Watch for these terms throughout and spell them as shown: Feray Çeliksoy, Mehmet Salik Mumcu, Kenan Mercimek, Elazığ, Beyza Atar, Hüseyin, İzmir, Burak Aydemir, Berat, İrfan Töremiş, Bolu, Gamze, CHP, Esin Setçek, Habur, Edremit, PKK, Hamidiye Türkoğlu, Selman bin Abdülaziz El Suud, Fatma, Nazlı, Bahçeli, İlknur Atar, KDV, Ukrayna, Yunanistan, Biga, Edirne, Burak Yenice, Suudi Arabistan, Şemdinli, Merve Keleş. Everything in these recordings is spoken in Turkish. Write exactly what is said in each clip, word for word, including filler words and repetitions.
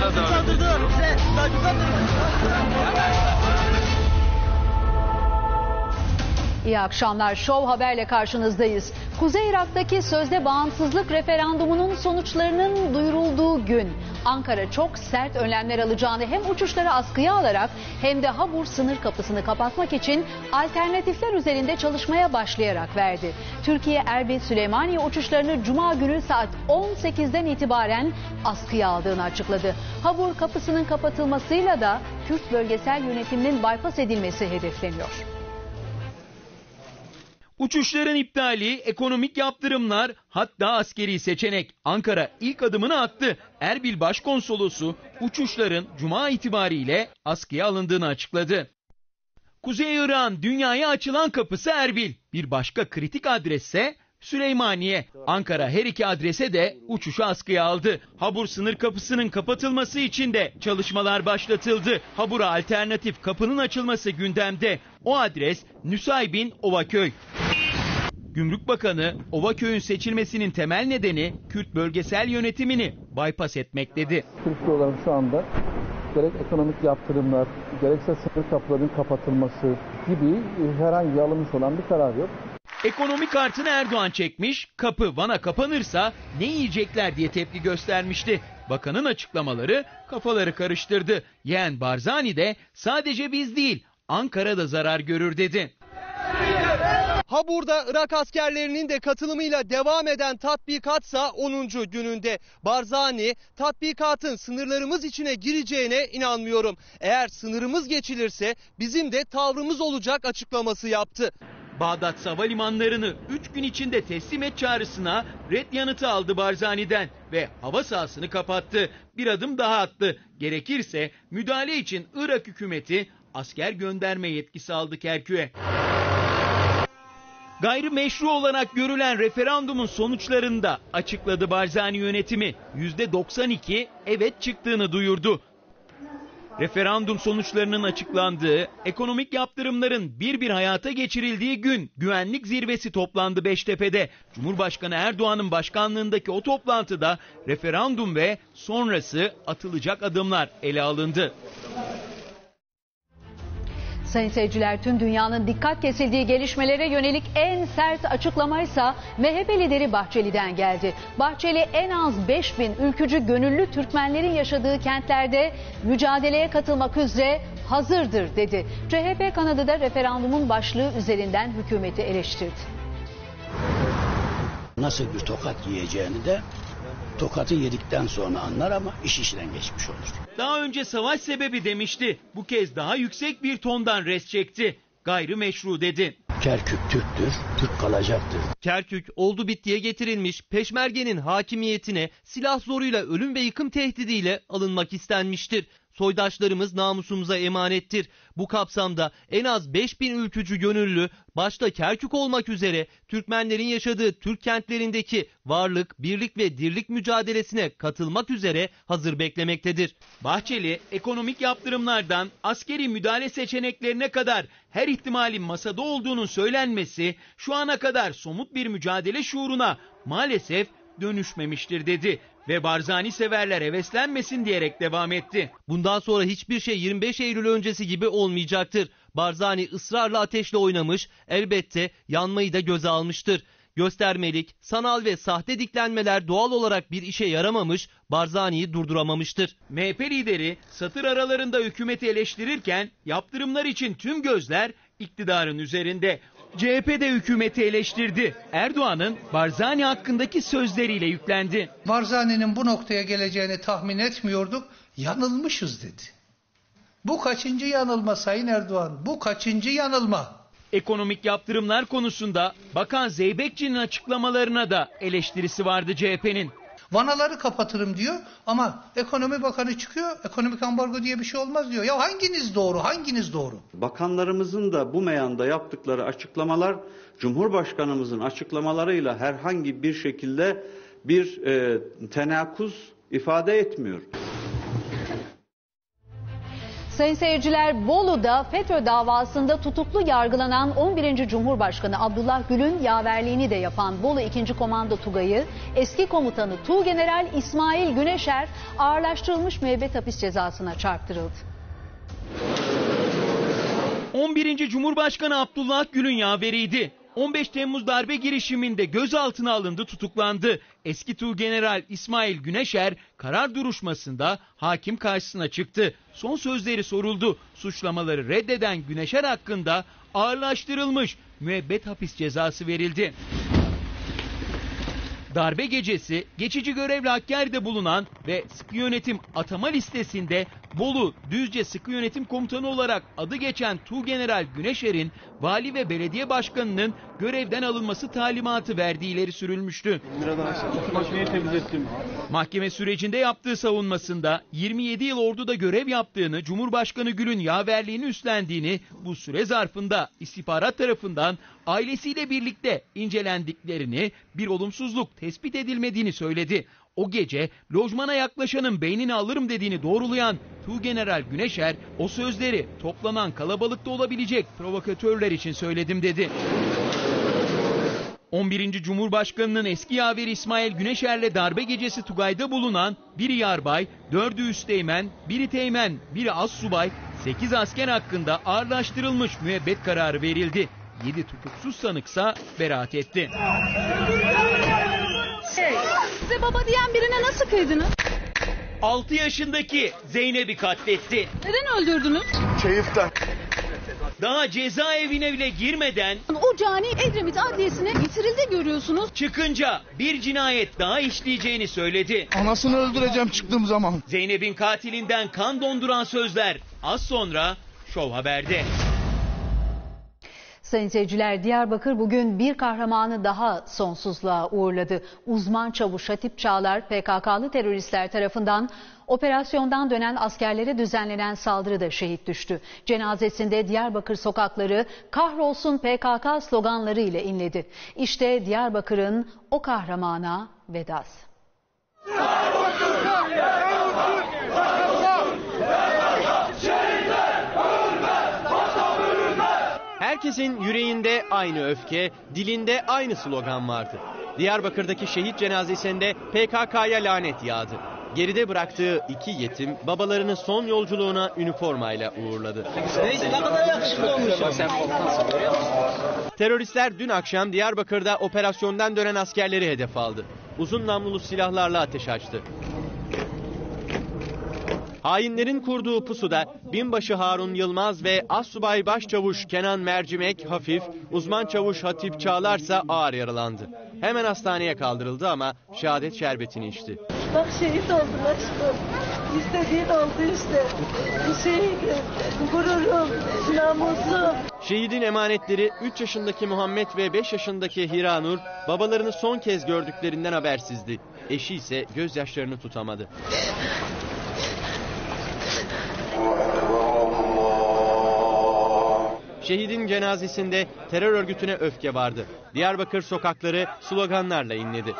Çadırda da. Çadırda bize. İyi akşamlar. Show Haber'le karşınızdayız. Kuzey Irak'taki sözde bağımsızlık referandumunun sonuçlarının duyurulduğu gün Ankara çok sert önlemler alacağını hem uçuşları askıya alarak hem de Habur sınır kapısını kapatmak için alternatifler üzerinde çalışmaya başlayarak verdi. Türkiye Erbil Süleymaniye uçuşlarını Cuma günü saat on sekizden itibaren askıya aldığını açıkladı. Habur kapısının kapatılmasıyla da Kürt bölgesel yönetiminin bypass edilmesi hedefleniyor. Uçuşların iptali, ekonomik yaptırımlar, hatta askeri seçenek. Ankara ilk adımını attı. Erbil Başkonsolosu uçuşların Cuma itibariyle askıya alındığını açıkladı. Kuzey Irak'ın dünyaya açılan kapısı Erbil. Bir başka kritik adresse Süleymaniye. Ankara her iki adrese de uçuşu askıya aldı. Habur sınır kapısının kapatılması için de çalışmalar başlatıldı. Habur'a alternatif kapının açılması gündemde. O adres Nusaybin Ovaköy. Gümrük Bakanı Ovaköy'ün seçilmesinin temel nedeni Kürt bölgesel yönetimini bypass etmek dedi. Kürtlü olan şu anda gerek ekonomik yaptırımlar, gerekse sınır kapılarının kapatılması gibi herhangi alınmış olan bir karar yok. Ekonomi kartını Erdoğan çekmiş, kapı Van'a kapanırsa ne yiyecekler diye tepki göstermişti. Bakanın açıklamaları kafaları karıştırdı. Yeğen Barzani de sadece biz değil Ankara'da zarar görür dedi. Habur'da Irak askerlerinin de katılımıyla devam eden tatbikatsa onuncu gününde. Barzani, tatbikatın sınırlarımız içine gireceğine inanmıyorum. Eğer sınırımız geçilirse bizim de tavrımız olacak açıklaması yaptı. Bağdat havalimanlarını üç gün içinde teslim et çağrısına red yanıtı aldı Barzani'den ve hava sahasını kapattı. Bir adım daha attı. Gerekirse müdahale için Irak hükümeti asker gönderme yetkisi aldı Kerkük'e. Gayrimeşru olarak görülen referandumun sonuçlarını da açıkladı Barzani yönetimi. yüzde doksan iki evet çıktığını duyurdu. Referandum sonuçlarının açıklandığı, ekonomik yaptırımların bir bir hayata geçirildiği gün güvenlik zirvesi toplandı Beştepe'de. Cumhurbaşkanı Erdoğan'ın başkanlığındaki o toplantıda referandum ve sonrası atılacak adımlar ele alındı. Sayın seyirciler, tüm dünyanın dikkat kesildiği gelişmelere yönelik en sert açıklamaysa M H P lideri Bahçeli'den geldi. Bahçeli en az beş bin ülkücü gönüllü Türkmenlerin yaşadığı kentlerde mücadeleye katılmak üzere hazırdır dedi. C H P kanadı da referandumun başlığı üzerinden hükümeti eleştirdi. Nasıl bir tokat yiyeceğini de tokatı yedikten sonra anlar ama iş işten geçmiş olur. Daha önce savaş sebebi demişti. Bu kez daha yüksek bir tondan res çekti. Gayrimeşru dedi. Kerkük Türktür, Türk kalacaktır. Kerkük oldu bittiye getirilmiş peşmergenin hakimiyetine silah zoruyla ölüm ve yıkım tehdidiyle alınmak istenmiştir. Soydaşlarımız namusumuza emanettir. Bu kapsamda en az beş bin ülkücü gönüllü başta Kerkük olmak üzere Türkmenlerin yaşadığı Türk kentlerindeki varlık, birlik ve dirlik mücadelesine katılmak üzere hazır beklemektedir. Bahçeli ekonomik yaptırımlardan askeri müdahale seçeneklerine kadar her ihtimalin masada olduğunun söylenmesi şu ana kadar somut bir mücadele şuuruna maalesef dönüşmemiştir dedi. Ve Barzani severler heveslenmesin diyerek devam etti. Bundan sonra hiçbir şey yirmi beş Eylül öncesi gibi olmayacaktır. Barzani ısrarla ateşle oynamış, elbette yanmayı da göze almıştır. Göstermelik, sanal ve sahte diklenmeler doğal olarak bir işe yaramamış, Barzani'yi durduramamıştır. M H P lideri satır aralarında hükümeti eleştirirken yaptırımlar için tüm gözler iktidarın üzerinde. C H P de hükümeti eleştirdi. Erdoğan'ın Barzani hakkındaki sözleriyle yüklendi. Barzani'nin bu noktaya geleceğini tahmin etmiyorduk, yanılmışız dedi. Bu kaçıncı yanılma Sayın Erdoğan? Bu kaçıncı yanılma? Ekonomik yaptırımlar konusunda Bakan Zeybekçi'nin açıklamalarına da eleştirisi vardı C H P'nin. Vanaları kapatırım diyor ama ekonomi bakanı çıkıyor, ekonomik ambargo diye bir şey olmaz diyor. Ya hanginiz doğru, hanginiz doğru? Bakanlarımızın da bu meyanda yaptıkları açıklamalar, Cumhurbaşkanımızın açıklamalarıyla herhangi bir şekilde bir e, tenakuz ifade etmiyor. Sayın seyirciler, Bolu'da FETÖ davasında tutuklu yargılanan on birinci Cumhurbaşkanı Abdullah Gül'ün yaverliğini de yapan Bolu ikinci Komando Tugayı, eski komutanı Tuğgeneral İsmail Güneşer ağırlaştırılmış müebbet hapis cezasına çarptırıldı. on birinci Cumhurbaşkanı Abdullah Gül'ün yaveriydi. on beş Temmuz darbe girişiminde gözaltına alındı, tutuklandı. Eski Tuğgeneral İsmail Güneşer karar duruşmasında hakim karşısına çıktı. Son sözleri soruldu. Suçlamaları reddeden Güneşer hakkında ağırlaştırılmış müebbet hapis cezası verildi. Darbe gecesi geçici görevli Hakkari'de bulunan ve sıkı yönetim atama listesinde Bolu Düzce Sıkı Yönetim Komutanı olarak adı geçen Tuğgeneral Güneşer'in vali ve belediye başkanının görevden alınması talimatı verdiği ileri sürülmüştü. Mahkeme sürecinde yaptığı savunmasında yirmi yedi yıl orduda görev yaptığını, Cumhurbaşkanı Gül'ün yaverliğini üstlendiğini, bu süre zarfında istihbarat tarafından ailesiyle birlikte incelendiklerini, bir olumsuzluk tespit edilmediğini söyledi. O gece lojmana yaklaşanın beynini alırım dediğini doğrulayan Tuğgeneral Güneşer, o sözleri toplanan kalabalıkta olabilecek provokatörler için söyledim dedi. on birinci Cumhurbaşkanı'nın eski yaveri İsmail Güneşer'le darbe gecesi Tugay'da bulunan biri yarbay, dördü üsteğmen, biri teğmen, biri assubay, sekiz asker hakkında ağırlaştırılmış müebbet kararı verildi. yedi tutuksuz sanıksa beraat etti. Hey. Size baba diyen birine nasıl kıydınız? altı yaşındaki Zeynep'i katletti. Neden öldürdünüz? Keyiften. Daha cezaevine bile girmeden o cani Edremit Adliyesi'ne getirildi, görüyorsunuz. Çıkınca bir cinayet daha işleyeceğini söyledi. Anasını öldüreceğim çıktığım zaman. Zeynep'in katilinden kan donduran sözler az sonra Şov Haber'de. Sayın seyirciler, Diyarbakır bugün bir kahramanı daha sonsuzluğa uğurladı. Uzman çavuş Hatip Çağlar, P K K'lı teröristler tarafından operasyondan dönen askerlere düzenlenen saldırıda şehit düştü. Cenazesinde Diyarbakır sokakları "Kahrolsun P K K" sloganları ile inledi. İşte Diyarbakır'ın o kahramana vedası. Diyarbakır! Diyarbakır! Herkesin yüreğinde aynı öfke, dilinde aynı slogan vardı. Diyarbakır'daki şehit cenazesinde P K K'ya lanet yağdı. Geride bıraktığı iki yetim babalarını son yolculuğuna üniformayla uğurladı. Teröristler dün akşam Diyarbakır'da operasyondan dönen askerleri hedef aldı. Uzun namlulu silahlarla ateş açtı. Hainlerin kurduğu pusuda binbaşı Harun Yılmaz ve Assubay Başçavuş Kenan Mercimek hafif, uzman çavuş Hatip Çağlarsa ağır yaralandı. Hemen hastaneye kaldırıldı ama şehadet şerbetini içti. Bak şehit oldum aşkım. İstediğin oldu işte. Hüseyin, gururum, namusum. Şehidin emanetleri üç yaşındaki Muhammed ve beş yaşındaki Hiranur babalarını son kez gördüklerinden habersizdi. Eşi ise gözyaşlarını tutamadı. Şehidin cenazesinde terör örgütüne öfke vardı. Diyarbakır sokakları sloganlarla inledi.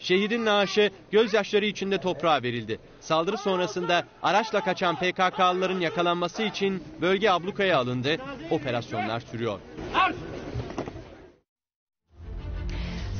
Şehidin naaşı gözyaşları içinde toprağa verildi. Saldırı sonrasında araçla kaçan P K K'lıların yakalanması için bölge ablukaya alındı. Operasyonlar sürüyor.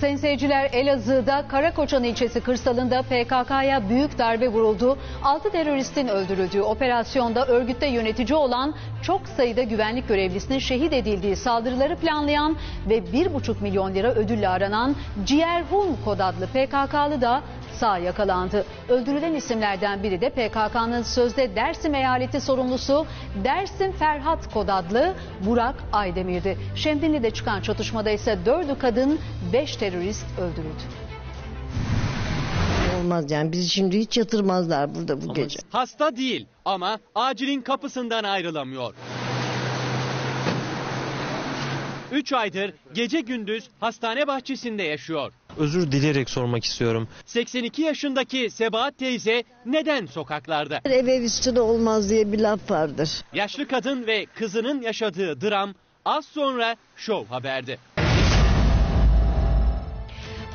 Sayın seyirciler, Elazığ'da Karakoçan ilçesi kırsalında P K K'ya büyük darbe vuruldu. altı teröristin öldürüldüğü operasyonda örgütte yönetici olan çok sayıda güvenlik görevlisinin şehit edildiği saldırıları planlayan ve bir buçuk milyon lira ödülle aranan Ciğerhun kod adlı P K K'lı da sağ yakalandı. Öldürülen isimlerden biri de P K K'nın sözde Dersim eyaleti sorumlusu Dersim Ferhat kod adlı Burak Aydemir'di. Şemdinli'de çıkan çatışmada ise dördü kadın, beş terörist öldürüldü. Olmaz yani, bizi şimdi hiç yatırmazlar burada bu ama gece. Hasta değil ama acilin kapısından ayrılamıyor. Üç aydır gece gündüz hastane bahçesinde yaşıyor. Özür dileyerek sormak istiyorum. seksen iki yaşındaki Sebahat teyze neden sokaklarda? Ev ev üstüne olmaz diye bir laf vardır. Yaşlı kadın ve kızının yaşadığı dram az sonra Şov Haber'de.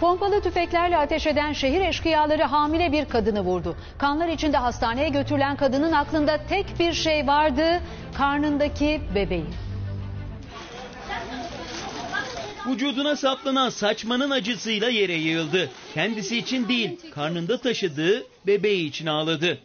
Pompalı tüfeklerle ateş eden şehir eşkıyaları hamile bir kadını vurdu. Kanlar içinde hastaneye götürülen kadının aklında tek bir şey vardı, karnındaki bebeği. Vücuduna saplanan saçmanın acısıyla yere yığıldı. Kendisi için değil, karnında taşıdığı bebeği için ağladı.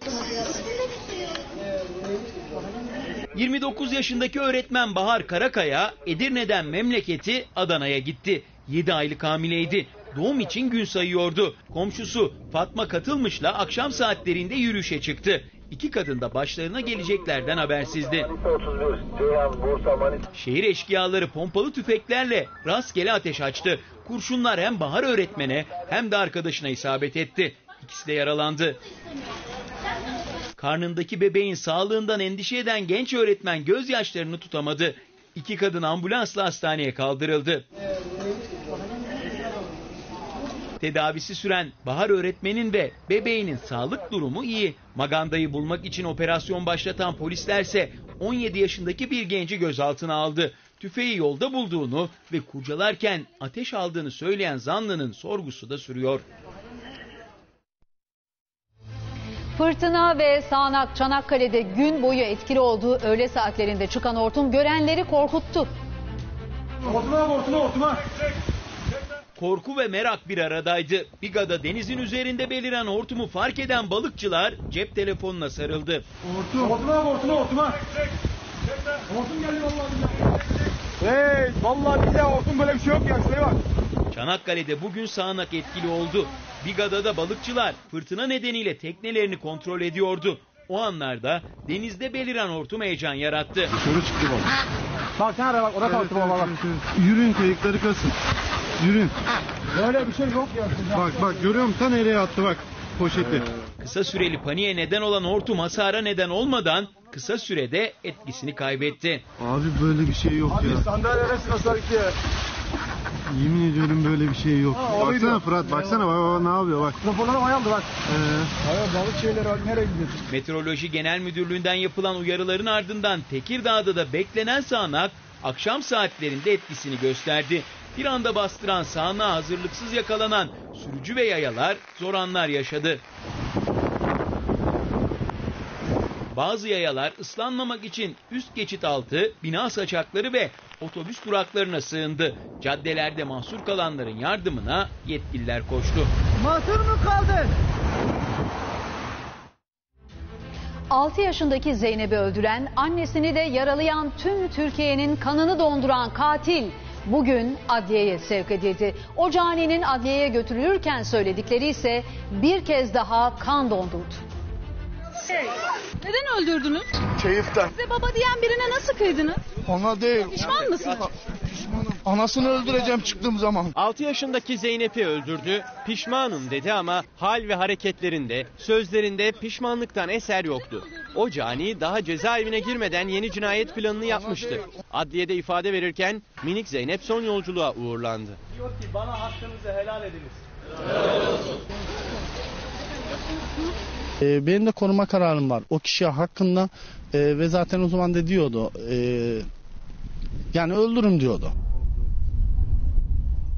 yirmi dokuz yaşındaki öğretmen Bahar Karakaya, Edirne'den memleketi Adana'ya gitti. yedi aylık hamileydi. Doğum için gün sayıyordu. Komşusu Fatma Katılmış'la akşam saatlerinde yürüyüşe çıktı. İki kadın da başlarına geleceklerden habersizdi. Şehir eşkıyaları pompalı tüfeklerle rastgele ateş açtı. Kurşunlar hem Bahar öğretmene hem de arkadaşına isabet etti. İkisi de yaralandı. Karnındaki bebeğin sağlığından endişe eden genç öğretmen gözyaşlarını tutamadı. İki kadın ambulansla hastaneye kaldırıldı. Tedavisi süren Bahar öğretmenin ve bebeğinin sağlık durumu iyi. Maganda'yı bulmak için operasyon başlatan polislerse on yedi yaşındaki bir genci gözaltına aldı. Tüfeği yolda bulduğunu ve kurcalarken ateş aldığını söyleyen zanlının sorgusu da sürüyor. Fırtına ve sağanak Çanakkale'de gün boyu etkili olduğu öğle saatlerinde çıkan hortum görenleri korkuttu. Hortuma, hortuma, hortuma. Korku ve merak bir aradaydı. Biga'da denizin üzerinde beliren hortumu fark eden balıkçılar cep telefonuna sarıldı. Hortum, hortuma, hortuma, hortuma. Hortum geliyor vallahi. Hey, vallahi bize hortum böyle bir şey yok ya. Şuraya bak. Çanakkale'de bugün sağanak etkili oldu. Biga'da da balıkçılar fırtına nedeniyle teknelerini kontrol ediyordu. O anlarda denizde beliren hortum heyecan yarattı. Soru çıktı bak. Bak sen ara bak, orada kalktı baba bak. Yürüyün kayıkları kasın. Yürüyün. Böyle bir şey yok ya. Bak bak görüyor musun? Sen nereye attı bak poşeti. Kısa süreli paniğe neden olan hortum hasara neden olmadan kısa sürede etkisini kaybetti. Abi böyle bir şey yok abi, ya. Abi sandalyeye sıkıştık ya. Yemin ediyorum böyle bir şey yok. Ha, baksana Fırat, baksana bak, bak, ne yapıyor bak. Mikrofonlarım ayıldı bak. Ee. Balık şeyleri nereye gidiyor? Meteoroloji Genel Müdürlüğü'nden yapılan uyarıların ardından Tekirdağ'da da beklenen sağanak akşam saatlerinde etkisini gösterdi. Bir anda bastıran sağanağa hazırlıksız yakalanan sürücü ve yayalar zor anlar yaşadı. Bazı yayalar ıslanmamak için üst geçit altı, bina saçakları ve otobüs duraklarına sığındı. Caddelerde mahsur kalanların yardımına yetkililer koştu. Mahsur mu kaldın? altı yaşındaki Zeynep'i öldüren, annesini de yaralayan, tüm Türkiye'nin kanını donduran katil bugün adliyeye sevk edildi. O caninin adliyeye götürülürken söyledikleri ise bir kez daha kan dondurdu. Şey, neden öldürdünüz? Keyiften. Size baba diyen birine nasıl kıydınız? Ona değil. Pişman mısınız? Pişmanım. Anasını öldüreceğim çıktığım zaman. altı yaşındaki Zeynep'i öldürdü, pişmanım dedi ama hal ve hareketlerinde, sözlerinde pişmanlıktan eser yoktu. O cani daha cezaevine girmeden yeni cinayet planını yapmıştı. Adliyede ifade verirken minik Zeynep son yolculuğa uğurlandı. Diyor ki bana hakkınızı helal ediniz. Helal olsun. Benim de koruma kararım var o kişiye hakkında e, ve zaten o zaman da diyordu e, yani öldürürüm diyordu.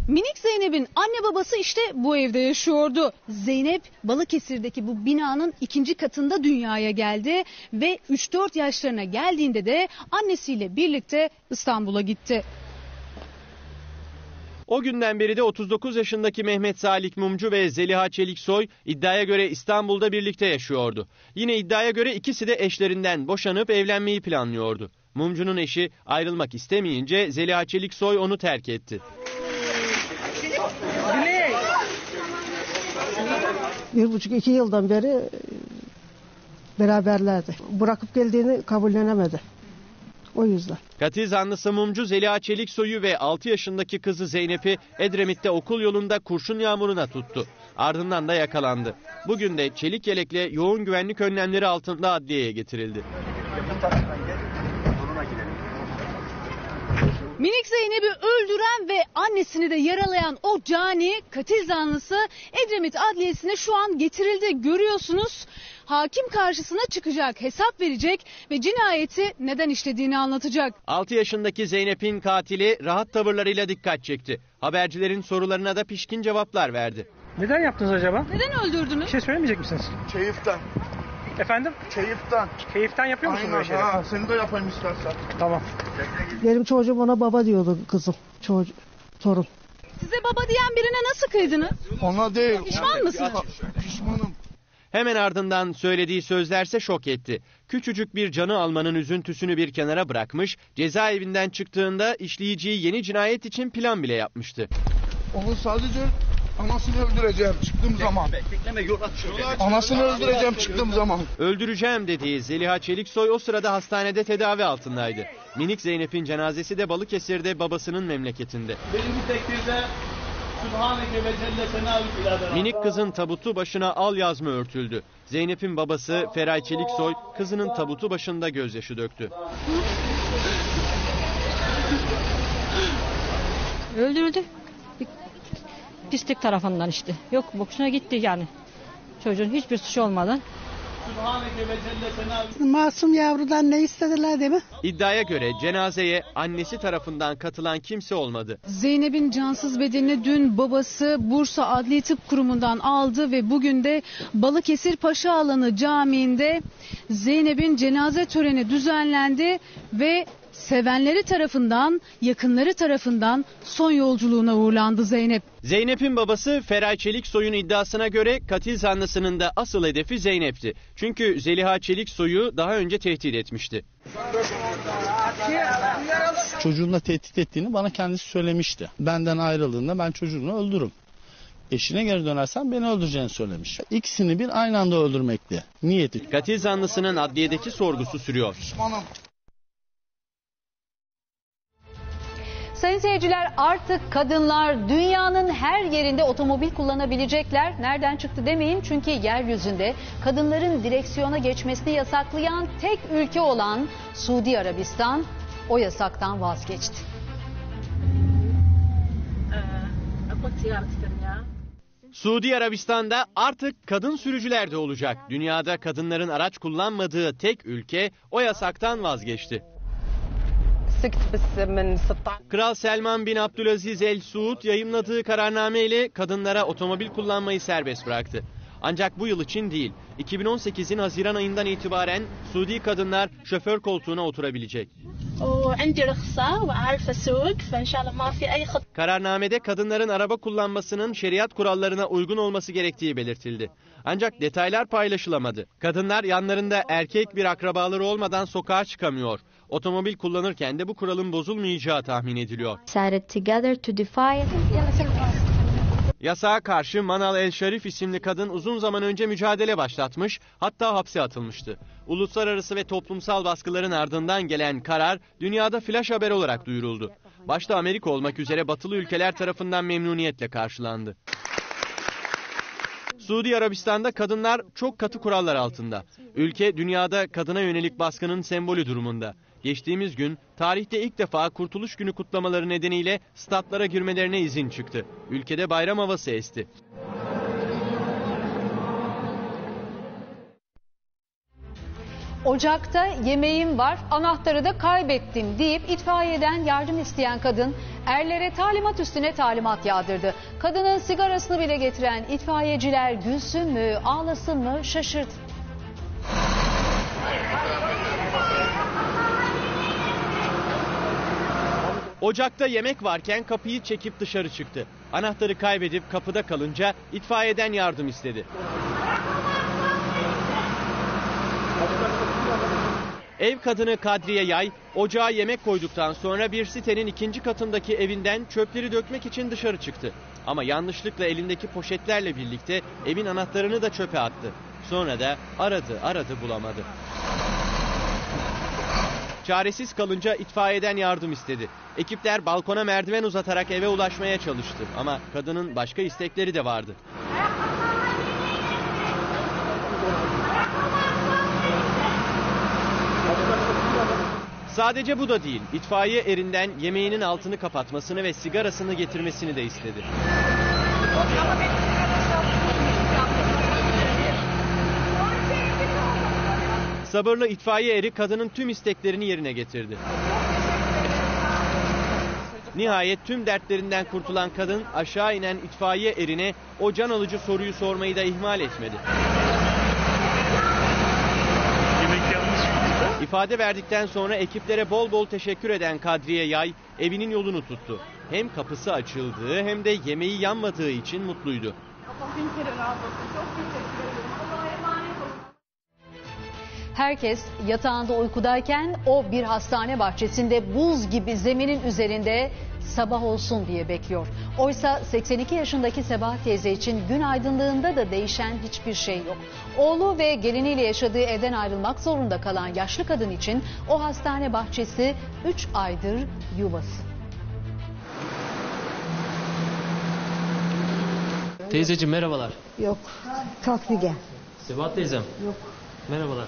Minik Zeynep'in anne babası işte bu evde yaşıyordu. Zeynep Balıkesir'deki bu binanın ikinci katında dünyaya geldi ve üç dört yaşlarına geldiğinde de annesiyle birlikte İstanbul'a gitti. O günden beri de otuz dokuz yaşındaki Mehmet Salik Mumcu ve Zeliha Çeliksoy iddiaya göre İstanbul'da birlikte yaşıyordu. Yine iddiaya göre ikisi de eşlerinden boşanıp evlenmeyi planlıyordu. Mumcu'nun eşi ayrılmak istemeyince Zeliha Çeliksoy onu terk etti. Bir buçuk iki yıldan beri beraberlerdi. Bırakıp geldiğini kabullenemedi. O yüzden. Katil zanlısı Mumcu Zeliha Çeliksoy'u ve altı yaşındaki kızı Zeynep'i Edremit'te okul yolunda kurşun yağmuruna tuttu. Ardından da yakalandı. Bugün de çelik yelekle yoğun güvenlik önlemleri altında adliyeye getirildi. Minik Zeynep'i öldüren ve annesini de yaralayan o cani katil zanlısı Edremit Adliyesi'ne şu an getirildi. Görüyorsunuz. hakim karşısına çıkacak, hesap verecek ve cinayeti neden işlediğini anlatacak. altı yaşındaki Zeynep'in katili rahat tavırlarıyla dikkat çekti. Habercilerin sorularına da pişkin cevaplar verdi. Neden yaptınız acaba? Neden öldürdünüz? Bir şey söylemeyecek misiniz? Keyiften. Efendim? Keyiften. Keyiften yapıyor musun böyle şeyleri? Ha, seni de yapayım istersen. Tamam. Benim çocuğum ona baba diyordu kızım. Çocuk, torun. Size baba diyen birine nasıl kıydınız? Ona değil. Pişman mısınız? Pişmanım. Hemen ardından söylediği sözlerse şok etti. Küçücük bir canı almanın üzüntüsünü bir kenara bırakmış, cezaevinden çıktığında işleyeceği yeni cinayet için plan bile yapmıştı. Onu sadece anasını öldüreceğim çıktığım zaman. Bekleme, yol at. Anasını öldüreceğim çıktığım zaman. Öldüreceğim dediği Zeliha Çeliksoy o sırada hastanede tedavi altındaydı. Minik Zeynep'in cenazesi de Balıkesir'de, babasının memleketinde. Benim tekbirde minik kızın tabutu başına al yazma örtüldü. Zeynep'in babası Feray Çeliksoy kızının tabutu başında gözyaşı döktü. Öldürüldü. Pislik tarafından işte. Yok boşuna gitti yani. Çocuğun hiçbir suçu olmadan. Masum yavrudan ne istediler değil mi? İddiaya göre cenazeye annesi tarafından katılan kimse olmadı. Zeynep'in cansız bedenini dün babası Bursa Adli Tıp Kurumu'ndan aldı ve bugün de Balıkesir Paşaalanı Camii'nde Zeynep'in cenaze töreni düzenlendi ve sevenleri tarafından, yakınları tarafından son yolculuğuna uğurlandı Zeynep. Zeynep'in babası Feray Çeliksoy'un iddiasına göre katil zanlısının da asıl hedefi Zeynep'ti. Çünkü Zeliha Çeliksoy'u daha önce tehdit etmişti. Çocuğunla tehdit ettiğini bana kendisi söylemişti. Benden ayrıldığında ben çocuğunu öldürürüm. Eşine geri dönersen beni öldüreceğini söylemiş. İkisini bir aynı anda öldürmekti niyeti. Katil zanlısının adliyedeki sorgusu sürüyor. Sayın seyirciler, artık kadınlar dünyanın her yerinde otomobil kullanabilecekler. Nereden çıktı demeyin, çünkü yeryüzünde kadınların direksiyona geçmesini yasaklayan tek ülke olan Suudi Arabistan o yasaktan vazgeçti. Suudi Arabistan'da artık kadın sürücüler de olacak. Dünyada kadınların araç kullanmadığı tek ülke o yasaktan vazgeçti. Kral Selman bin Abdülaziz El Suud yayımladığı kararnameyle kadınlara otomobil kullanmayı serbest bıraktı. Ancak bu yıl için değil, iki bin on sekizin Haziran ayından itibaren Suudi kadınlar şoför koltuğuna oturabilecek. Kararnamede kadınların araba kullanmasının şeriat kurallarına uygun olması gerektiği belirtildi. Ancak detaylar paylaşılamadı. Kadınlar yanlarında erkek bir akrabaları olmadan sokağa çıkamıyor. Otomobil kullanırken de bu kuralın bozulmayacağı tahmin ediliyor. Yasağa karşı Manal El Şarif isimli kadın uzun zaman önce mücadele başlatmış, hatta hapse atılmıştı. Uluslararası ve toplumsal baskıların ardından gelen karar dünyada flash haber olarak duyuruldu. Başta Amerika olmak üzere batılı ülkeler tarafından memnuniyetle karşılandı. Suudi Arabistan'da kadınlar çok katı kurallar altında. Ülke dünyada kadına yönelik baskının sembolü durumunda. Geçtiğimiz gün tarihte ilk defa Kurtuluş Günü kutlamaları nedeniyle statlara girmelerine izin çıktı. Ülkede bayram havası esti. Ocakta yemeğim var, anahtarı da kaybettim deyip itfaiyeden yardım isteyen kadın erlere talimat üstüne talimat yağdırdı. Kadının sigarasını bile getiren itfaiyeciler gülsün mü, ağlasın mı şaşırdı. Ocakta yemek varken kapıyı çekip dışarı çıktı. Anahtarı kaybedip kapıda kalınca itfaiyeden yardım istedi. Ev kadını Kadriye Yay, ocağa yemek koyduktan sonra bir sitenin ikinci katındaki evinden çöpleri dökmek için dışarı çıktı. Ama yanlışlıkla elindeki poşetlerle birlikte evin anahtarını da çöpe attı. Sonra da aradı aradı bulamadı. Çaresiz kalınca itfaiyeden yardım istedi. Ekipler balkona merdiven uzatarak eve ulaşmaya çalıştı. Ama kadının başka istekleri de vardı. Sadece bu da değil, itfaiye erinden yemeğinin altını kapatmasını ve sigarasını getirmesini de istedi. Sabırlı itfaiye eri kadının tüm isteklerini yerine getirdi. Nihayet tüm dertlerinden kurtulan kadın aşağı inen itfaiye erine o can alıcı soruyu sormayı da ihmal etmedi. İfade verdikten sonra ekiplere bol bol teşekkür eden Kadriye Yay evinin yolunu tuttu. Hem kapısı açıldığı hem de yemeği yanmadığı için mutluydu. Herkes yatağında uykudayken o bir hastane bahçesinde buz gibi zeminin üzerinde sabah olsun diye bekliyor. Oysa seksen iki yaşındaki Sebahat teyze için gün aydınlığında da değişen hiçbir şey yok. Oğlu ve geliniyle yaşadığı evden ayrılmak zorunda kalan yaşlı kadın için o hastane bahçesi üç aydır yuvası. Teyzeciğim merhabalar. Yok. Kalk bir gel. Sebahat teyzem. Yok. Merhabalar.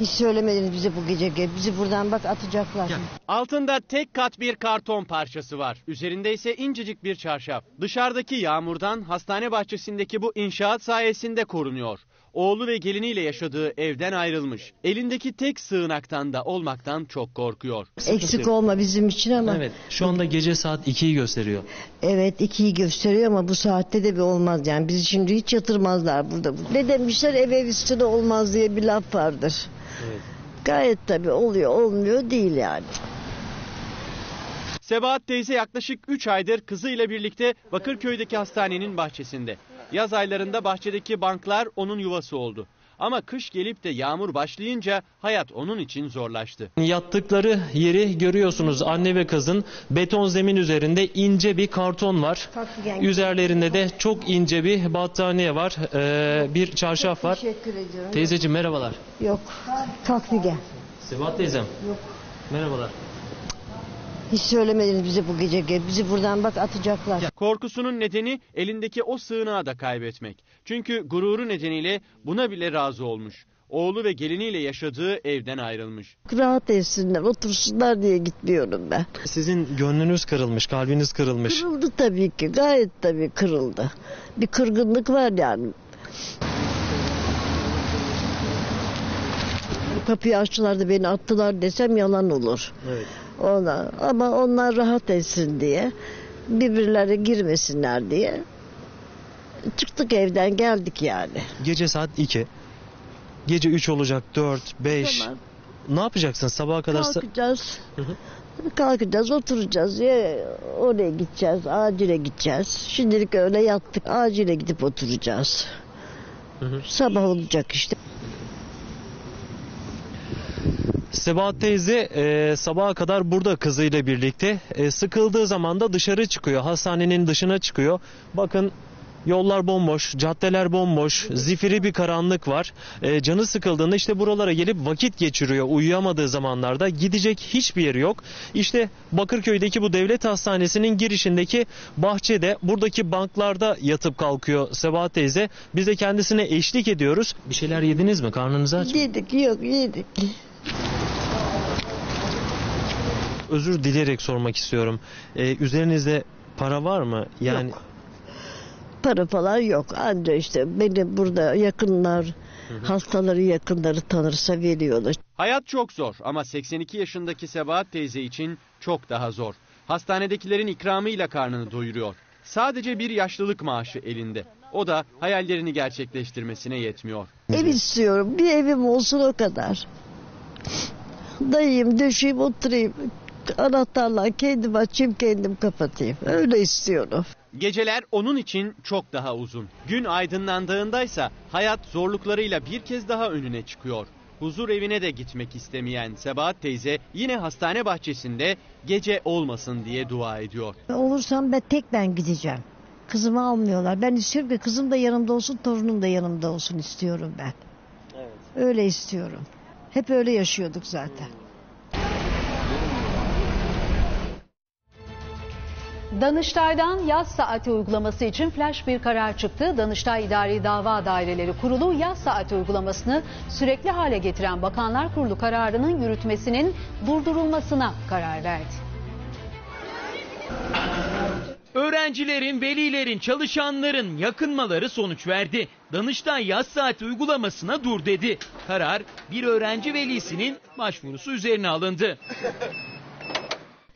Hiç söylemediniz bize bu gece. Bizi buradan bak atacaklar. Gel. Altında tek kat bir karton parçası var. Üzerinde ise incecik bir çarşaf. Dışarıdaki yağmurdan hastane bahçesindeki bu inşaat sayesinde korunuyor. Oğlu ve geliniyle yaşadığı evden ayrılmış. Elindeki tek sığınaktan da olmaktan çok korkuyor. Eksik olma bizim için ama. Evet, şu anda gece saat ikiyi gösteriyor. Evet, ikiyi gösteriyor ama bu saatte de bir olmaz yani. Bizi şimdi hiç yatırmazlar burada. Ne demişler, ev ev üstüne olmaz diye bir laf vardır. Evet. Gayet tabii oluyor, olmuyor değil yani. Sebahat teyze yaklaşık üç aydır kızıyla birlikte Bakırköy'deki hastanenin bahçesinde. Yaz aylarında bahçedeki banklar onun yuvası oldu. Ama kış gelip de yağmur başlayınca hayat onun için zorlaştı. Yattıkları yeri görüyorsunuz, anne ve kızın beton zemin üzerinde ince bir karton var. Üzerlerinde de çok ince bir battaniye var, ee, bir çarşaf var. Teyzeciğim merhabalar. Yok, kalk bir gel. Sebahat teyzem. Yok. Merhabalar. Hiç söylemediniz bize bu gece. Bizi buradan bak atacaklar. Korkusunun nedeni elindeki o sığınağı da kaybetmek. Çünkü gururu nedeniyle buna bile razı olmuş. Oğlu ve geliniyle yaşadığı evden ayrılmış. Rahat etsinler, otursunlar diye gitmiyorum ben. Sizin gönlünüz kırılmış, kalbiniz kırılmış. Kırıldı tabii ki. Gayet tabii kırıldı. Bir kırgınlık var yani. Kapıyı açtılar da beni attılar desem yalan olur. Evet. Ona, ama onlar rahat etsin diye, birbirlerine girmesinler diye çıktık evden, geldik yani. Gece saat iki, gece üç olacak, dört, beş. Tamam. Ne yapacaksın sabaha kadar? Kalkacağız, hı hı. Kalkacağız, oturacağız, ya oraya gideceğiz, acile gideceğiz. Şimdilik öyle yattık, acile gidip oturacağız. Hı hı. Sabah olacak işte. Sebahat teyze e, sabaha kadar burada kızıyla birlikte, e, sıkıldığı zaman da dışarı çıkıyor, hastanenin dışına çıkıyor. Bakın yollar bomboş, caddeler bomboş, zifiri bir karanlık var. E, canı sıkıldığında işte buralara gelip vakit geçiriyor, uyuyamadığı zamanlarda gidecek hiçbir yeri yok. İşte Bakırköy'deki bu devlet hastanesinin girişindeki bahçede, buradaki banklarda yatıp kalkıyor Sebahat teyze. Biz de kendisine eşlik ediyoruz. Bir şeyler yediniz mi? Karnınızı aç mı? Yedik, yok yedik. Özür dileyerek sormak istiyorum. Ee, üzerinizde para var mı? Yani... Yok. Para falan yok. Ancak işte beni burada yakınlar, hı hı, hastaları yakınları tanırsa veriyorlar. Hayat çok zor ama seksen iki yaşındaki Sebahat teyze için çok daha zor. Hastanedekilerin ikramıyla karnını doyuruyor. Sadece bir yaşlılık maaşı elinde. O da hayallerini gerçekleştirmesine yetmiyor. Ev istiyorum. Bir evim olsun o kadar. Dayayım, döşeyim, oturayım. Anahtarla kendim açayım, kendim kapatayım. Öyle istiyorum. Geceler onun için çok daha uzun. Gün aydınlandığındaysa hayat zorluklarıyla bir kez daha önüne çıkıyor. Huzur evine de gitmek istemeyen Sebahat teyze yine hastane bahçesinde gece olmasın diye dua ediyor. Olursam ben tek ben gideceğim. Kızımı almıyorlar. Ben istiyorum ki kızım da yanımda olsun, torunum da yanımda olsun istiyorum ben. Evet. Öyle istiyorum. Hep öyle yaşıyorduk zaten. Danıştay'dan yaz saati uygulaması için flash bir karar çıktı. Danıştay İdari Dava Daireleri Kurulu yaz saati uygulamasını sürekli hale getiren Bakanlar Kurulu kararının yürütmesinin durdurulmasına karar verdi. Öğrencilerin, velilerin, çalışanların yakınmaları sonuç verdi. Danıştay yaz saati uygulamasına dur dedi. Karar bir öğrenci velisinin başvurusu üzerine alındı.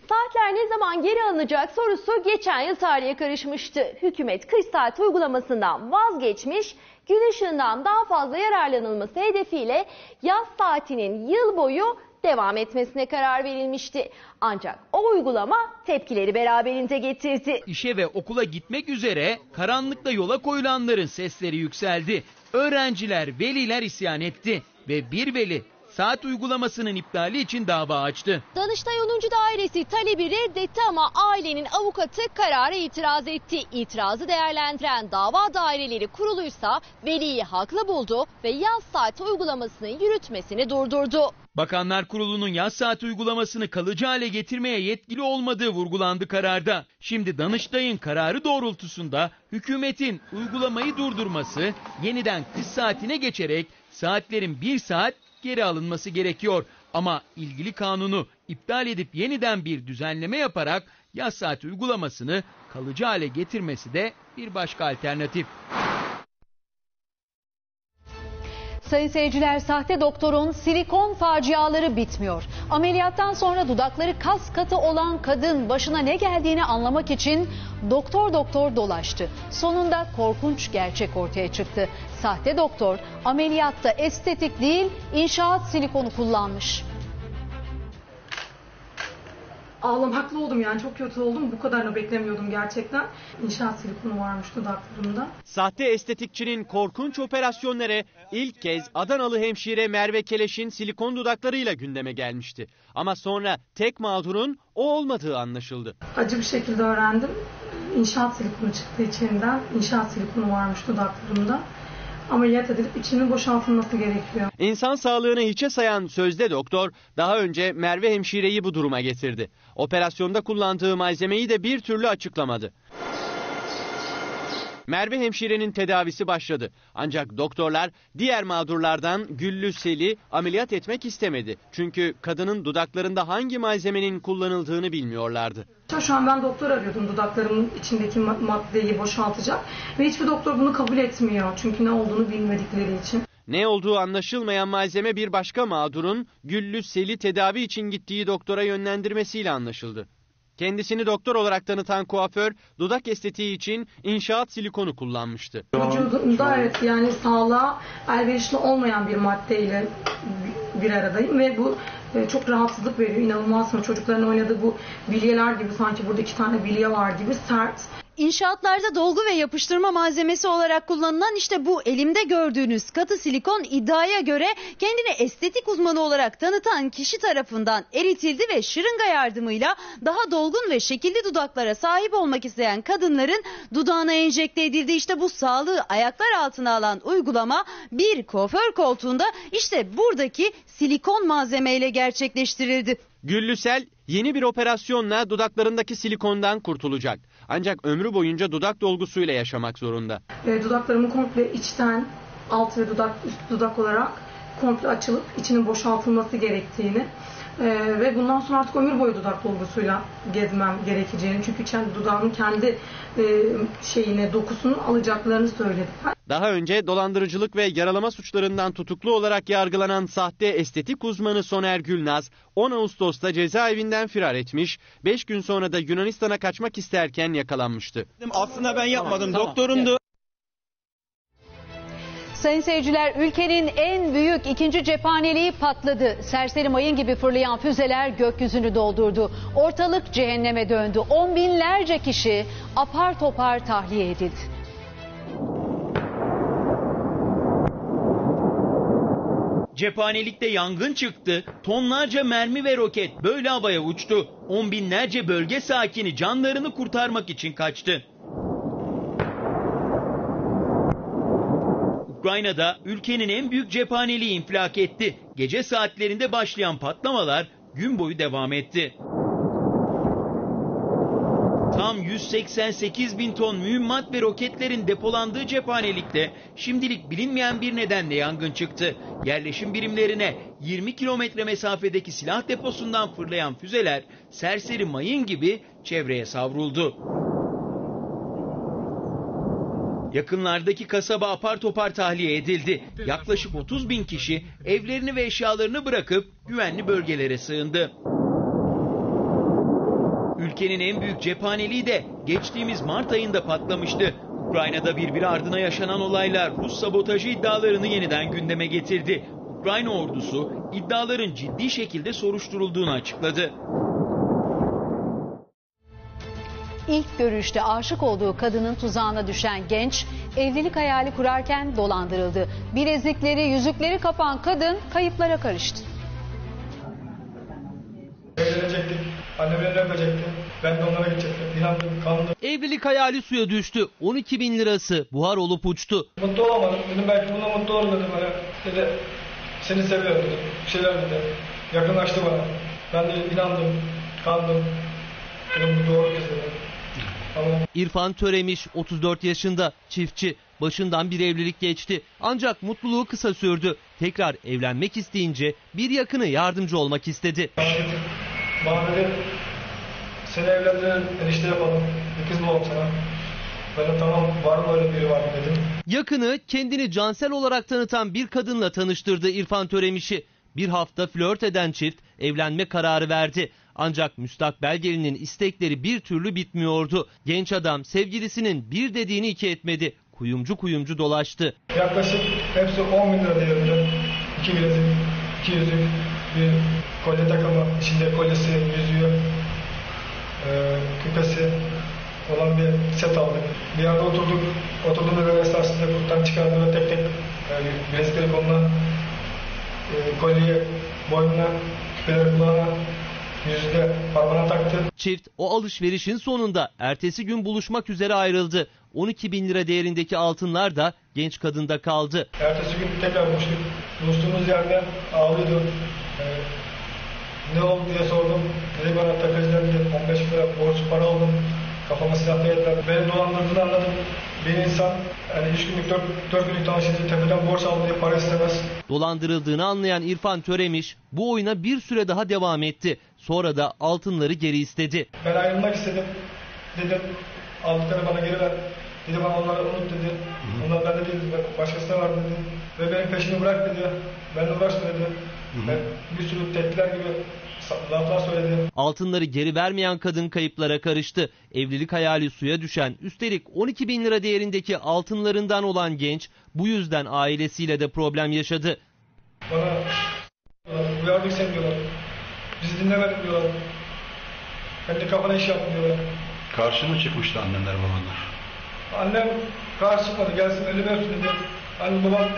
Saatler ne zaman geri alınacak sorusu geçen yıl tarihe karışmıştı. Hükümet kış saati uygulamasından vazgeçmiş, gün ışığından daha fazla yararlanılması hedefiyle yaz saatinin yıl boyu devam etmesine karar verilmişti. Ancak o uygulama tepkileri beraberinde getirdi. İşe ve okula gitmek üzere karanlıkta yola koyulanların sesleri yükseldi. Öğrenciler, veliler isyan etti ve bir veli saat uygulamasının iptali için dava açtı. Danıştay onuncu Dairesi talebi reddetti ama ailenin avukatı karara itiraz etti. İtirazı değerlendiren dava daireleri kuruluysa veliyi haklı buldu ve yaz saati uygulamasının yürütmesini durdurdu. Bakanlar Kurulu'nun yaz saati uygulamasını kalıcı hale getirmeye yetkili olmadığı vurgulandı kararda. Şimdi Danıştay'ın kararı doğrultusunda hükümetin uygulamayı durdurması, yeniden kış saatine geçerek saatlerin bir saat geri alınması gerekiyor. Ama ilgili kanunu iptal edip yeniden bir düzenleme yaparak yaz saati uygulamasını kalıcı hale getirmesi de bir başka alternatif. Sayın seyirciler, sahte doktorun silikon faciaları bitmiyor. Ameliyattan sonra dudakları kas katı olan kadın başına ne geldiğini anlamak için doktor doktor dolaştı. Sonunda korkunç gerçek ortaya çıktı. Sahte doktor ameliyatta estetik değil, inşaat silikonu kullanmış. Ağlam, haklı oldum yani, çok kötü oldum. Bu kadarını beklemiyordum gerçekten. İnşaat silikonu varmış dudaklarımda. Sahte estetikçinin korkunç operasyonları ilk kez Adanalı hemşire Merve Keleş'in silikon dudaklarıyla gündeme gelmişti. Ama sonra tek mağdurun o olmadığı anlaşıldı. Acı bir şekilde öğrendim. İnşaat silikonu çıktı içinden. İnşaat silikonu varmış dudaklarımda. Ameliyat edilip içinin boşaltılması gerekiyor. İnsan sağlığını hiçe sayan sözde doktor daha önce Merve hemşireyi bu duruma getirdi. Operasyonda kullandığı malzemeyi de bir türlü açıklamadı. Merve hemşirenin tedavisi başladı. Ancak doktorlar diğer mağdurlardan Güllü Sel'i ameliyat etmek istemedi. Çünkü kadının dudaklarında hangi malzemenin kullanıldığını bilmiyorlardı. Şu an ben doktor arıyordum, dudaklarımın içindeki maddeyi boşaltacak. Ve hiçbir doktor bunu kabul etmiyor. Çünkü ne olduğunu bilmedikleri için. Ne olduğu anlaşılmayan malzeme bir başka mağdurun Güllü Sel'i tedavi için gittiği doktora yönlendirmesiyle anlaşıldı. Kendisini doktor olarak tanıtan kuaför dudak estetiği için inşaat silikonu kullanmıştı. Vücudumda evet yani sağlığa elverişli olmayan bir maddeyle bir aradayım ve bu çok rahatsızlık veriyor. İnanılmaz mı? Çocukların oynadığı bu bilyeler gibi, sanki burada iki tane bilye var gibi sert. İnşaatlarda dolgu ve yapıştırma malzemesi olarak kullanılan işte bu elimde gördüğünüz katı silikon iddiaya göre kendini estetik uzmanı olarak tanıtan kişi tarafından eritildi ve şırınga yardımıyla daha dolgun ve şekilli dudaklara sahip olmak isteyen kadınların dudağına enjekte edildi. İşte bu sağlığı ayaklar altına alan uygulama bir kuaför koltuğunda işte buradaki silikon malzemeyle gerçekleştirildi. Güllü Sel yeni bir operasyonla dudaklarındaki silikondan kurtulacak. Ancak ömrü boyunca dudak dolgusuyla yaşamak zorunda. E, dudaklarımın komple içten alt ve dudak üst dudak olarak komple açılıp içinin boşaltılması gerektiğini e, ve bundan sonra artık ömür boyu dudak dolgusuyla gezmem gerekeceğini, çünkü kendi dudağımın kendi e, şeyine dokusunu alacaklarını söyledi. Daha önce dolandırıcılık ve yaralama suçlarından tutuklu olarak yargılanan sahte estetik uzmanı Soner Gülnaz on Ağustos'ta cezaevinden firar etmiş, beş gün sonra da Yunanistan'a kaçmak isterken yakalanmıştı. Aslında ben yapmadım, tamam, doktorumdu. Tamam. Sayın seyirciler, ülkenin en büyük ikinci cephaneliği patladı. Serseri mayın gibi fırlayan füzeler gökyüzünü doldurdu. Ortalık cehenneme döndü. On binlerce kişi apar topar tahliye edildi. Cephanelikte yangın çıktı, tonlarca mermi ve roket böyle havaya uçtu. On binlerce bölge sakini canlarını kurtarmak için kaçtı. Ukrayna'da ülkenin en büyük cephaneliği infilak etti. Gece saatlerinde başlayan patlamalar gün boyu devam etti. Tam yüz seksen sekiz bin ton mühimmat ve roketlerin depolandığı cephanelikte şimdilik bilinmeyen bir nedenle yangın çıktı. Yerleşim birimlerine yirmi kilometre mesafedeki silah deposundan fırlayan füzeler serseri mayın gibi çevreye savruldu. Yakınlardaki kasaba apar topar tahliye edildi. Yaklaşık otuz bin kişi evlerini ve eşyalarını bırakıp güvenli bölgelere sığındı. Ülkenin en büyük cephaneliği de geçtiğimiz Mart ayında patlamıştı. Ukrayna'da birbiri ardına yaşanan olaylar Rus sabotajı iddialarını yeniden gündeme getirdi. Ukrayna ordusu iddiaların ciddi şekilde soruşturulduğunu açıkladı. İlk görüşte aşık olduğu kadının tuzağına düşen genç, evlilik hayali kurarken dolandırıldı. Bilezikleri, yüzükleri kapan kadın kayıplara karıştı. Evlilik hayali suya düştü. on iki bin lirası buhar olup uçtu. Mutlu olamadım. Dedim belki bununla mutlu olurum dedim. Dedi, seni seviyorum dedim. Bir şeyler dedi. Yakınlaştı bana. Ben de inandım, kandım. Dedim bu doğru kesin. Tamam. İrfan Töremiş otuz dört yaşında çiftçi. Başından bir evlilik geçti. Ancak mutluluğu kısa sürdü. Tekrar evlenmek isteyince bir yakını yardımcı olmak istedi. Bana dedi, seni evlendirelim, enişte yapalım, bir kız bulalım sana. Böyle tamam, var mı öyle biri var mı dedim. Yakını kendini Cansel olarak tanıtan bir kadınla tanıştırdı İrfan Töremiş'i. Bir hafta flört eden çift evlenme kararı verdi. Ancak müstakbel gelinin istekleri bir türlü bitmiyordu. Genç adam sevgilisinin bir dediğini iki etmedi. Kuyumcu kuyumcu dolaştı. Yaklaşık hepsi on bin lira değerinde. İki bilezik, iki yüzük, bir kolye takımı, içinde kolyesi, yüzüğü, e, küpesi olan bir set aldık. Bir yerde oturduk, oturduğum evvel esasında kurttan çıkardım ve tek tek yani bilezikleri koluna, e, kolyeyi boynuna, küpeleri kulağına, yüzüğü parmağına taktı. Çift o alışverişin sonunda ertesi gün buluşmak üzere ayrıldı. on iki bin lira değerindeki altınlar da genç kadında kaldı. Ertesi gün tekrar buluştuk. Buluştuğumuz yerde ağlıyordu. Ee, ne oldu diye sordum. Dedi bana takacılar diye on beş lira borç para aldım. Kafama silah dayadılar. Beni dolandırdığını anladım. Bir insan yani üç günlük dört günlük tanıştığı tepeden borç aldı diye para istemez. Dolandırıldığını anlayan İrfan Töremiş bu oyuna bir süre daha devam etti. Sonra da altınları geri istedi. Ben ayrılmak istedim. Dedim aldıkları bana geri ver. Dedi bana onları unut dedi. Onlar bende değil dedi. Başkasına var dedi. Ve benim peşimi bırak dedi. Benimle uğraşma dedi. Ben bir sürü tehditler gibi laflar söyledi. Altınları geri vermeyen kadın kayıplara karıştı. Evlilik hayali suya düşen, üstelik on iki bin lira değerindeki altınlarından olan genç bu yüzden ailesiyle de problem yaşadı. Bana uyardık seni diyorlar. Bizi dinlemedik diyorlar. Kendi kafana iş yaptı diyorlar. Karşı mı çıkmıştı annemler babanlar? Annem karşı çıkmadı. Gelsin elime öpsün dedi. Annem babam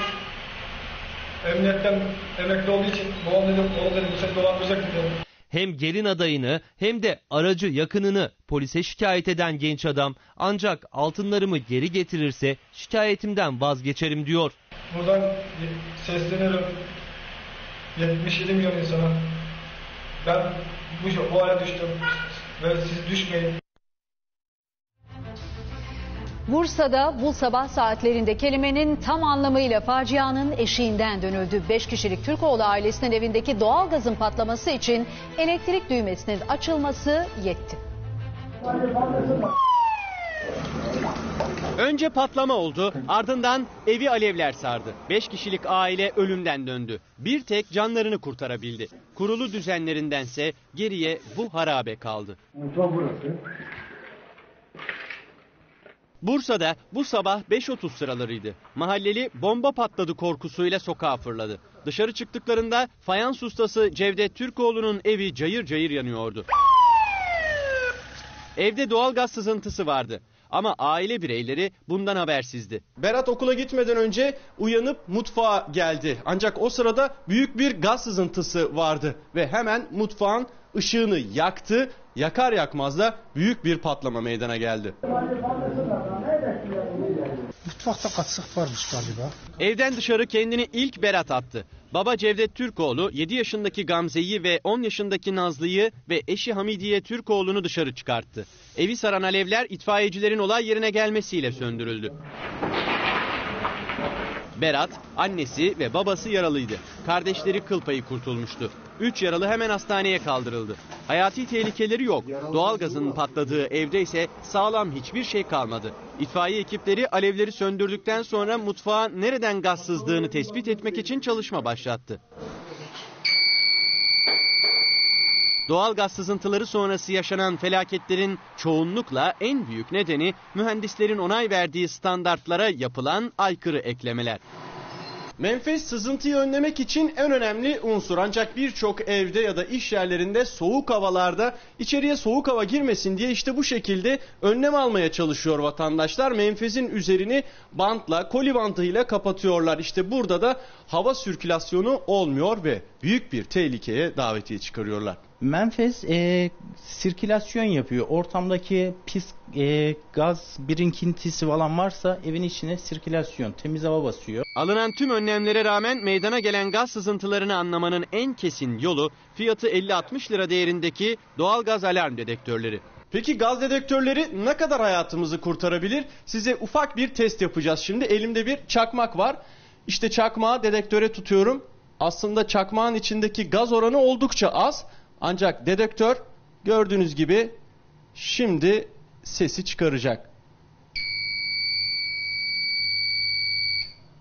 emniyetten emekli olduğu için babam dedi oğlum dedi bu seni dolandıracak dedi. Hem gelin adayını hem de aracı yakınını polise şikayet eden genç adam ancak altınlarımı geri getirirse şikayetimden vazgeçerim diyor. Buradan seslenirim yetmiş yedi milyon insana. Ben bu, bu hale düştüm ve siz düşmeyin. Bursa'da bu sabah saatlerinde kelimenin tam anlamıyla facianın eşiğinden dönüldü. beş kişilik Türkoğlu ailesinin evindeki doğalgazın patlaması için elektrik düğmesinin açılması yetti. Önce patlama oldu, ardından evi alevler sardı. beş kişilik aile ölümden döndü. Bir tek canlarını kurtarabildi. Kurulu düzenlerindense geriye bu harabe kaldı. Bursa'da bu sabah beş otuz sıralarıydı. Mahalleli bomba patladı korkusuyla sokağa fırladı. Dışarı çıktıklarında fayans ustası Cevdet Türkoğlu'nun evi cayır cayır yanıyordu. Evde doğalgaz sızıntısı vardı. Ama aile bireyleri bundan habersizdi. Berat okula gitmeden önce uyanıp mutfağa geldi. Ancak o sırada büyük bir gaz sızıntısı vardı. Ve hemen mutfağın ışığını yaktı. Yakar yakmaz da büyük bir patlama meydana geldi. Mutfakta katsık varmış galiba. Evden dışarı kendini ilk Berat attı. Baba Cevdet Türkoğlu yedi yaşındaki Gamze'yi ve on yaşındaki Nazlı'yı ve eşi Hamidiye Türkoğlu'nu dışarı çıkarttı. Evi saran alevler itfaiyecilerin olay yerine gelmesiyle söndürüldü. Berat, annesi ve babası yaralıydı. Kardeşleri kıl payı kurtulmuştu. Üç yaralı hemen hastaneye kaldırıldı. Hayati tehlikeleri yok. Doğalgazın patladığı evde ise sağlam hiçbir şey kalmadı. İtfaiye ekipleri alevleri söndürdükten sonra mutfağa nereden gaz sızdığını tespit etmek için çalışma başlattı. Doğal gaz sızıntıları sonrası yaşanan felaketlerin çoğunlukla en büyük nedeni mühendislerin onay verdiği standartlara yapılan aykırı eklemeler. Menfez sızıntıyı önlemek için en önemli unsur, ancak birçok evde ya da iş yerlerinde soğuk havalarda içeriye soğuk hava girmesin diye işte bu şekilde önlem almaya çalışıyor vatandaşlar. Menfezin üzerini bantla, koli bandıyla kapatıyorlar. İşte burada da hava sirkülasyonu olmuyor ve büyük bir tehlikeye davetiye çıkarıyorlar. Menfez e, sirkülasyon yapıyor. Ortamdaki pis e, gaz birikintisi falan varsa evin içine sirkülasyon, temiz hava basıyor. Alınan tüm önlemlere rağmen meydana gelen gaz sızıntılarını anlamanın en kesin yolu fiyatı elli altmış lira değerindeki doğal gaz alarm dedektörleri. Peki gaz dedektörleri ne kadar hayatımızı kurtarabilir? Size ufak bir test yapacağız şimdi. Elimde bir çakmak var. İşte çakmağı dedektöre tutuyorum. Aslında çakmağın içindeki gaz oranı oldukça az. Ancak dedektör gördüğünüz gibi şimdi sesi çıkaracak.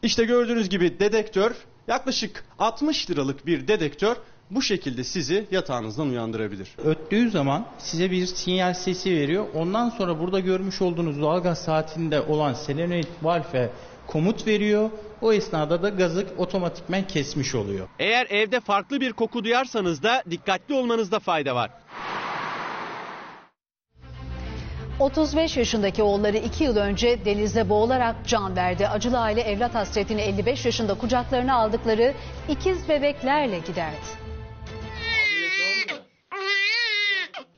İşte gördüğünüz gibi dedektör, yaklaşık altmış liralık bir dedektör bu şekilde sizi yatağınızdan uyandırabilir. Öttüğü zaman size bir sinyal sesi veriyor. Ondan sonra burada görmüş olduğunuz doğalgaz saatinde olan selenoid valve komut veriyor. O esnada da gazı otomatikmen kesmiş oluyor. Eğer evde farklı bir koku duyarsanız da dikkatli olmanızda fayda var. otuz beş yaşındaki oğulları iki yıl önce denize boğularak can verdi. Acılı aile evlat hasretini elli beş yaşında kucaklarına aldıkları ikiz bebeklerle giderdi.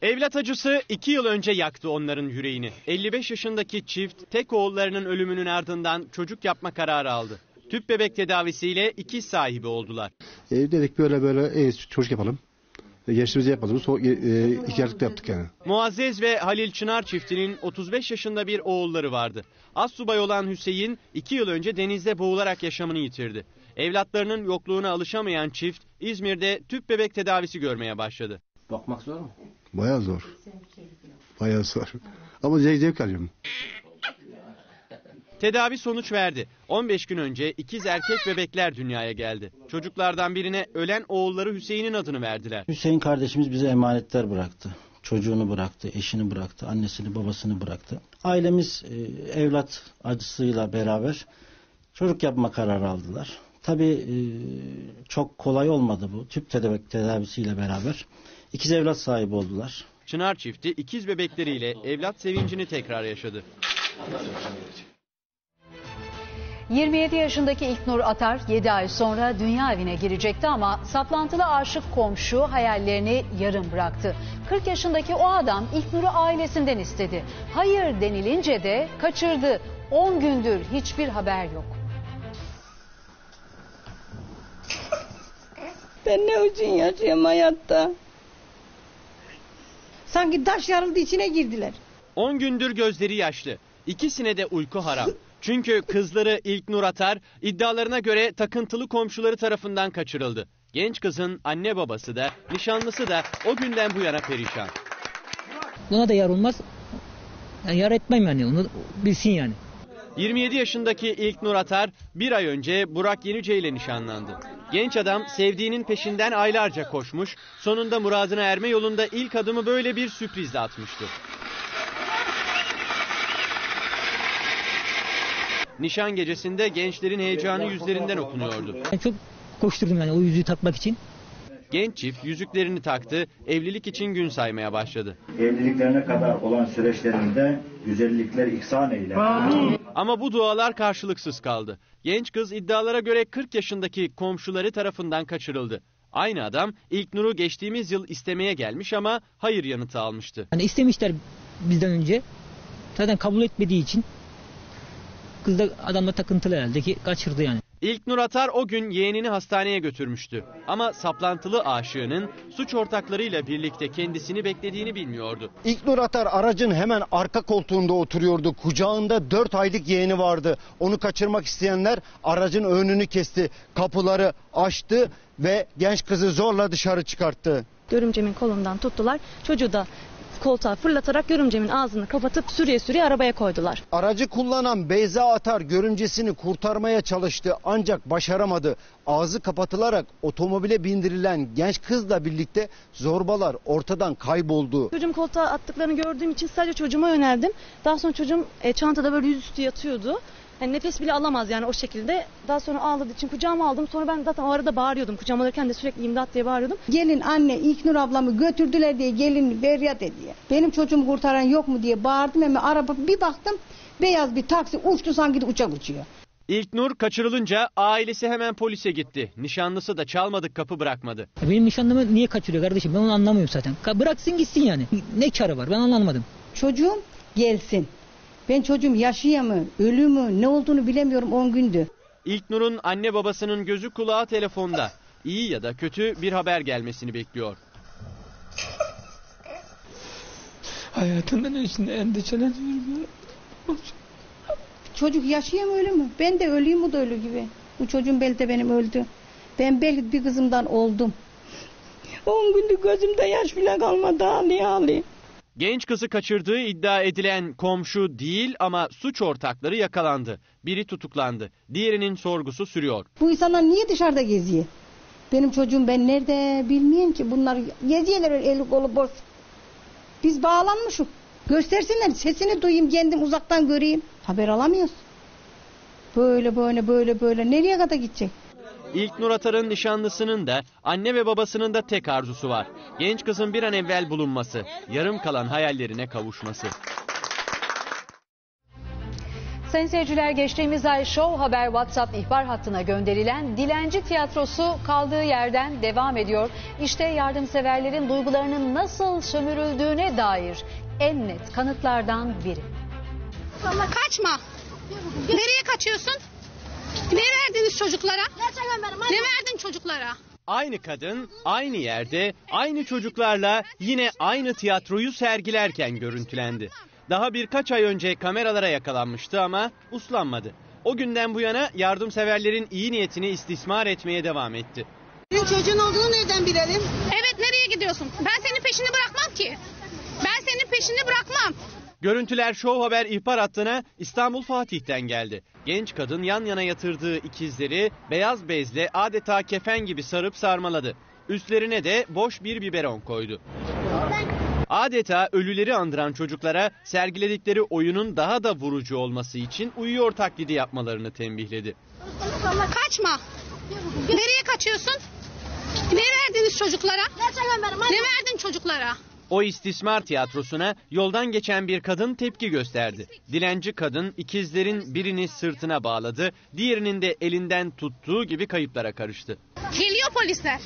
Evlat acısı iki yıl önce yaktı onların yüreğini. elli beş yaşındaki çift tek oğullarının ölümünün ardından çocuk yapma kararı aldı. Tüp bebek tedavisiyle ikiz sahibi oldular. E, dedik böyle böyle e, çocuk yapalım. E, gençliğimizi yapmadık. So, e, e, İhtiyarlıkta yaptık yani. Muazzez ve Halil Çınar çiftinin otuz beş yaşında bir oğulları vardı. Astsubay olan Hüseyin iki yıl önce denizde boğularak yaşamını yitirdi. Evlatlarının yokluğuna alışamayan çift İzmir'de tüp bebek tedavisi görmeye başladı. Bakmak zor mu? Bayağı zor. Bayağı zor. Ama zevk alıyorum. Tedavi sonuç verdi. on beş gün önce ikiz erkek bebekler dünyaya geldi. Çocuklardan birine ölen oğulları Hüseyin'in adını verdiler. Hüseyin kardeşimiz bize emanetler bıraktı. Çocuğunu bıraktı, eşini bıraktı, annesini, babasını bıraktı. Ailemiz evlat acısıyla beraber çocuk yapma kararı aldılar. Tabii çok kolay olmadı bu. Tüp tedavisiyle beraber İkiz evlat sahibi oldular. Çınar çifti ikiz bebekleriyle evlat sevincini tekrar yaşadı. yirmi yedi yaşındaki İlknur Atar yedi ay sonra dünya evine girecekti ama saplantılı aşık komşu hayallerini yarım bıraktı. kırk yaşındaki o adam İlknur'u ailesinden istedi. Hayır denilince de kaçırdı. on gündür hiçbir haber yok. Ben ne için yaşıyorum hayatta? Sanki taş yarıldı, içine girdiler. on gündür gözleri yaşlı. İkisine de uyku haram. Çünkü kızları İlknur Atar iddialarına göre takıntılı komşuları tarafından kaçırıldı. Genç kızın anne babası da nişanlısı da o günden bu yana perişan. Buna da yar olmaz. Yani yar etmem yani, onu bilsin yani. yirmi yedi yaşındaki İlknur Atar bir ay önce Burak Yenice ile nişanlandı. Genç adam sevdiğinin peşinden aylarca koşmuş, sonunda muradına erme yolunda ilk adımı böyle bir sürprizle atmıştı. Nişan gecesinde gençlerin heyecanı yüzlerinden okunuyordu. Ben çok koşturdum yani o yüzüğü takmak için. Genç çift yüzüklerini taktı, evlilik için gün saymaya başladı. Evliliklerine kadar olan süreçlerinde güzellikler ihsan eyle. Ama bu dualar karşılıksız kaldı. Genç kız iddialara göre kırk yaşındaki komşuları tarafından kaçırıldı. Aynı adam İlknur'u geçtiğimiz yıl istemeye gelmiş ama hayır yanıtı almıştı. Yani istemişler bizden önce. Zaten kabul etmediği için kız da adamla takıntılı herhalde ki kaçırdı yani. İlknur Atar o gün yeğenini hastaneye götürmüştü. Ama saplantılı aşığının suç ortaklarıyla birlikte kendisini beklediğini bilmiyordu. İlknur Atar aracın hemen arka koltuğunda oturuyordu. Kucağında dört aylık yeğeni vardı. Onu kaçırmak isteyenler aracın önünü kesti, kapıları açtı ve genç kızı zorla dışarı çıkarttı. Görümcemin kolundan tuttular. Çocuğu da koltuğa fırlatarak görümcemin ağzını kapatıp sürüye sürüye arabaya koydular. Aracı kullanan Beyza Atar görümcesini kurtarmaya çalıştı ancak başaramadı. Ağzı kapatılarak otomobile bindirilen genç kızla birlikte zorbalar ortadan kayboldu. Çocuğum koltuğa attıklarını gördüğüm için sadece çocuğuma yöneldim. Daha sonra çocuğum e, çantada böyle yüzüstü yatıyordu. Yani nefes bile alamaz yani o şekilde. Daha sonra ağladığı için kucağıma aldım. Sonra ben zaten o arada bağırıyordum. Kucağıma alırken de sürekli imdat diye bağırıyordum. Gelin anne İlknur ablamı götürdüler diye gelin beryat et diye. Benim çocuğumu kurtaran yok mu diye bağırdım. Hemen araba bir baktım beyaz bir taksi uçtu sanki de uçak uçuyor. İlknur kaçırılınca ailesi hemen polise gitti. Nişanlısı da çalmadık kapı bırakmadı. Benim nişanlımı niye kaçırıyor kardeşim ben onu anlamıyorum zaten. Bıraksın gitsin yani. Ne karı var ben anlamadım. Çocuğum gelsin. Ben çocuğum yaşıyor mu, ölü mü, ne olduğunu bilemiyorum on gündü. İlknur'un anne babasının gözü kulağı telefonda. İyi ya da kötü bir haber gelmesini bekliyor. Hayatımın içinde endişeleniyorum. Çocuk yaşıyor mu, ölü mü? Ben de ölüyüm, o da ölü gibi. Bu çocuğun belki de benim öldü. Ben belki bir kızımdan oldum. on gündür gözümde yaş bile kalmadı, ağlıyor ağlıyor. Genç kızı kaçırdığı iddia edilen komşu değil ama suç ortakları yakalandı. Biri tutuklandı. Diğerinin sorgusu sürüyor. Bu insanlar niye dışarıda geziyor? Benim çocuğum ben nerede bilmiyorum ki. Bunlar geziyorlar eli kolu boş. Biz bağlanmışız. Göstersinler sesini duyayım kendim uzaktan göreyim. Haber alamıyoruz. Böyle böyle böyle böyle nereye kadar gidecek? İlknur Atar'ın nişanlısının da anne ve babasının da tek arzusu var. Genç kızın bir an evvel bulunması, yarım kalan hayallerine kavuşması. Sayın seyirciler geçtiğimiz ay Show Haber WhatsApp ihbar hattına gönderilen Dilenci Tiyatrosu kaldığı yerden devam ediyor. İşte yardımseverlerin duygularının nasıl sömürüldüğüne dair en net kanıtlardan biri. Kaçma! Nereye kaçıyorsun? Ne verdiniz çocuklara? Ne verdin çocuklara? Aynı kadın, aynı yerde, aynı çocuklarla yine aynı tiyatroyu sergilerken görüntülendi. Daha birkaç ay önce kameralara yakalanmıştı ama uslanmadı. O günden bu yana yardımseverlerin iyi niyetini istismar etmeye devam etti. Senin çocuğun olduğunu nereden bilelim? Evet, nereye gidiyorsun? Ben senin peşini bırakmam ki. Ben senin peşini bırakmam. Görüntüler Show Haber ihbar hattına İstanbul Fatih'ten geldi. Genç kadın yan yana yatırdığı ikizleri beyaz bezle adeta kefen gibi sarıp sarmaladı. Üstlerine de boş bir biberon koydu. Adeta ölüleri andıran çocuklara sergiledikleri oyunun daha da vurucu olması için uyuyor taklidi yapmalarını tembihledi. Kaçma! Nereye kaçıyorsun? Ne verdiniz çocuklara? Ne verdin çocuklara? O istismar tiyatrosuna yoldan geçen bir kadın tepki gösterdi. Dilenci kadın ikizlerin birini sırtına bağladı, diğerinin de elinden tuttuğu gibi kayıplara karıştı. Geliyor polisler.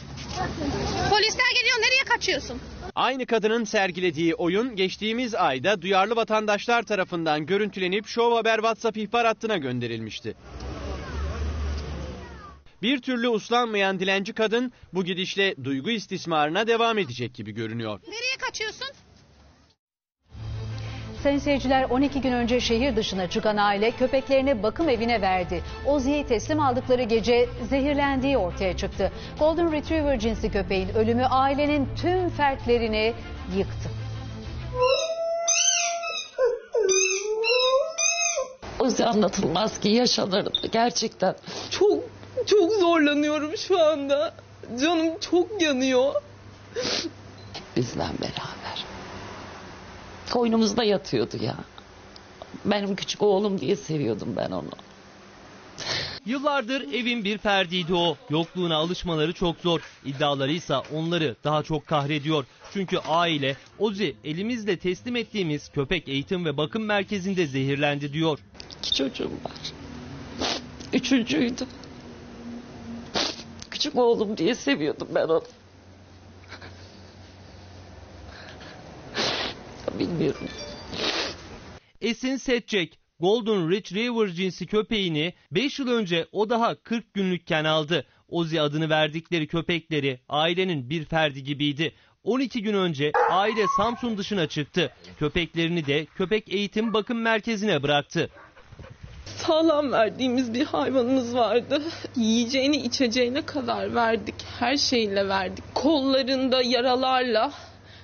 Polisler geliyor, nereye kaçıyorsun? Aynı kadının sergilediği oyun geçtiğimiz ayda duyarlı vatandaşlar tarafından görüntülenip Show Haber WhatsApp ihbar hattına gönderilmişti. Bir türlü uslanmayan dilenci kadın bu gidişle duygu istismarına devam edecek gibi görünüyor. Nereye kaçıyorsun? Sayın seyirciler on iki gün önce şehir dışına çıkan aile köpeklerini bakım evine verdi. Ozi'yi teslim aldıkları gece zehirlendiği ortaya çıktı. Golden Retriever cinsi köpeğin ölümü ailenin tüm fertlerini yıktı. Ozi anlatılmaz ki yaşanırdı gerçekten. Çok Çok zorlanıyorum şu anda. Canım çok yanıyor. Bizden beraber. Koynumuzda yatıyordu ya. Benim küçük oğlum diye seviyordum ben onu. Yıllardır evin bir ferdiydi o. Yokluğuna alışmaları çok zor. İddialarıysa onları daha çok kahrediyor. Çünkü aile Ozi elimizle teslim ettiğimiz köpek eğitim ve bakım merkezinde zehirlendi diyor. İki çocuğum var. Üçüncüydü. Küçük oğlum diye seviyordum ben onu. Bilmiyorum. Esin Setçek Golden Retriever cinsi köpeğini beş yıl önce o daha kırk günlükken aldı. Ozi adını verdikleri köpekleri ailenin bir ferdi gibiydi. on iki gün önce aile Samsun dışına çıktı. Köpeklerini de köpek eğitim bakım merkezine bıraktı. Sağlam verdiğimiz bir hayvanımız vardı. Yiyeceğine içeceğine kadar verdik. Her şeyle verdik. Kollarında yaralarla,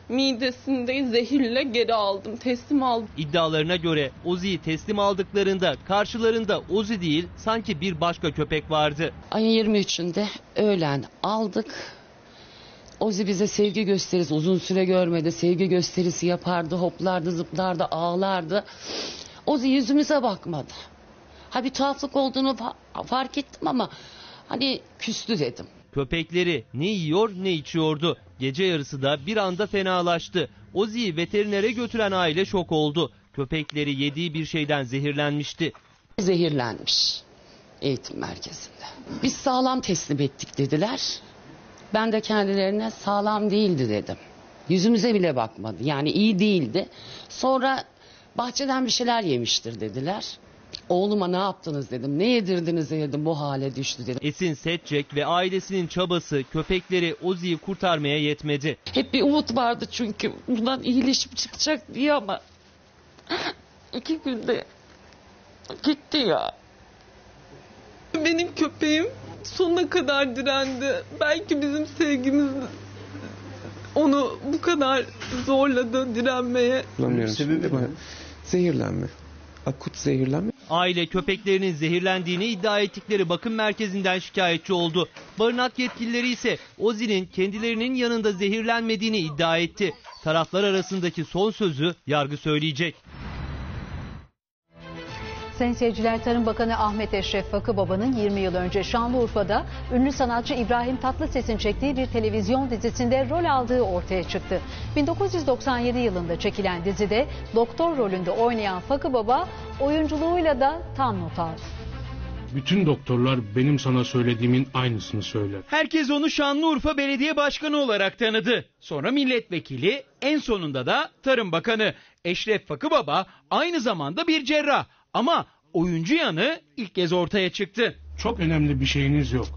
midesinde zehirle geri aldım. Teslim aldım. İddialarına göre Ozi'yi teslim aldıklarında karşılarında Ozi değil sanki bir başka köpek vardı. Ayın yirmi üçünde öğlen aldık. Ozi bize sevgi gösterisi uzun süre görmedi. Sevgi gösterisi yapardı, hoplardı, zıplardı, ağlardı. Ozi yüzümüze bakmadı. Ha, bir tuhaflık olduğunu fark ettim ama hani küstü dedim. Köpekleri ne yiyor ne içiyordu. Gece yarısı da bir anda fenalaştı. Ozi'yi veterinere götüren aile şok oldu. Köpekleri yediği bir şeyden zehirlenmişti. Zehirlenmiş eğitim merkezinde. Biz sağlam teslim ettik dediler. Ben de kendilerine sağlam değildi dedim. Yüzümüze bile bakmadı. Yani iyi değildi. Sonra bahçeden bir şeyler yemiştir dediler. Oğluma ne yaptınız dedim. Ne yedirdiniz dedim. Bu hale düştü dedim. Esin Setçek ve ailesinin çabası köpekleri Ozi'yi kurtarmaya yetmedi. Hep bir umut vardı çünkü. Bundan iyileşip çıkacak diye ama iki günde gitti ya. Benim köpeğim sonuna kadar direndi. Belki bizim sevgimiz onu bu kadar zorladı direnmeye. Sebebi mi? Zehirlenme. Akut zehirlenme. Aile köpeklerinin zehirlendiğini iddia ettikleri bakım merkezinden şikayetçi oldu. Barınak yetkilileri ise Ozi'nin kendilerinin yanında zehirlenmediğini iddia etti. Taraflar arasındaki son sözü yargı söyleyecek. Sayın seyirciler, Tarım Bakanı Ahmet Eşref Fakıbaba'nın yirmi yıl önce Şanlıurfa'da ünlü sanatçı İbrahim Tatlıses'in çektiği bir televizyon dizisinde rol aldığı ortaya çıktı. bin dokuz yüz doksan yedi yılında çekilen dizide doktor rolünde oynayan Fakıbaba oyunculuğuyla da tam not aldı. Bütün doktorlar benim sana söylediğimin aynısını söyler. Herkes onu Şanlıurfa Belediye Başkanı olarak tanıdı. Sonra milletvekili, en sonunda da Tarım Bakanı. Eşref Fakıbaba aynı zamanda bir cerrah. Ama oyuncu yanı ilk kez ortaya çıktı. Çok önemli bir şeyiniz yok.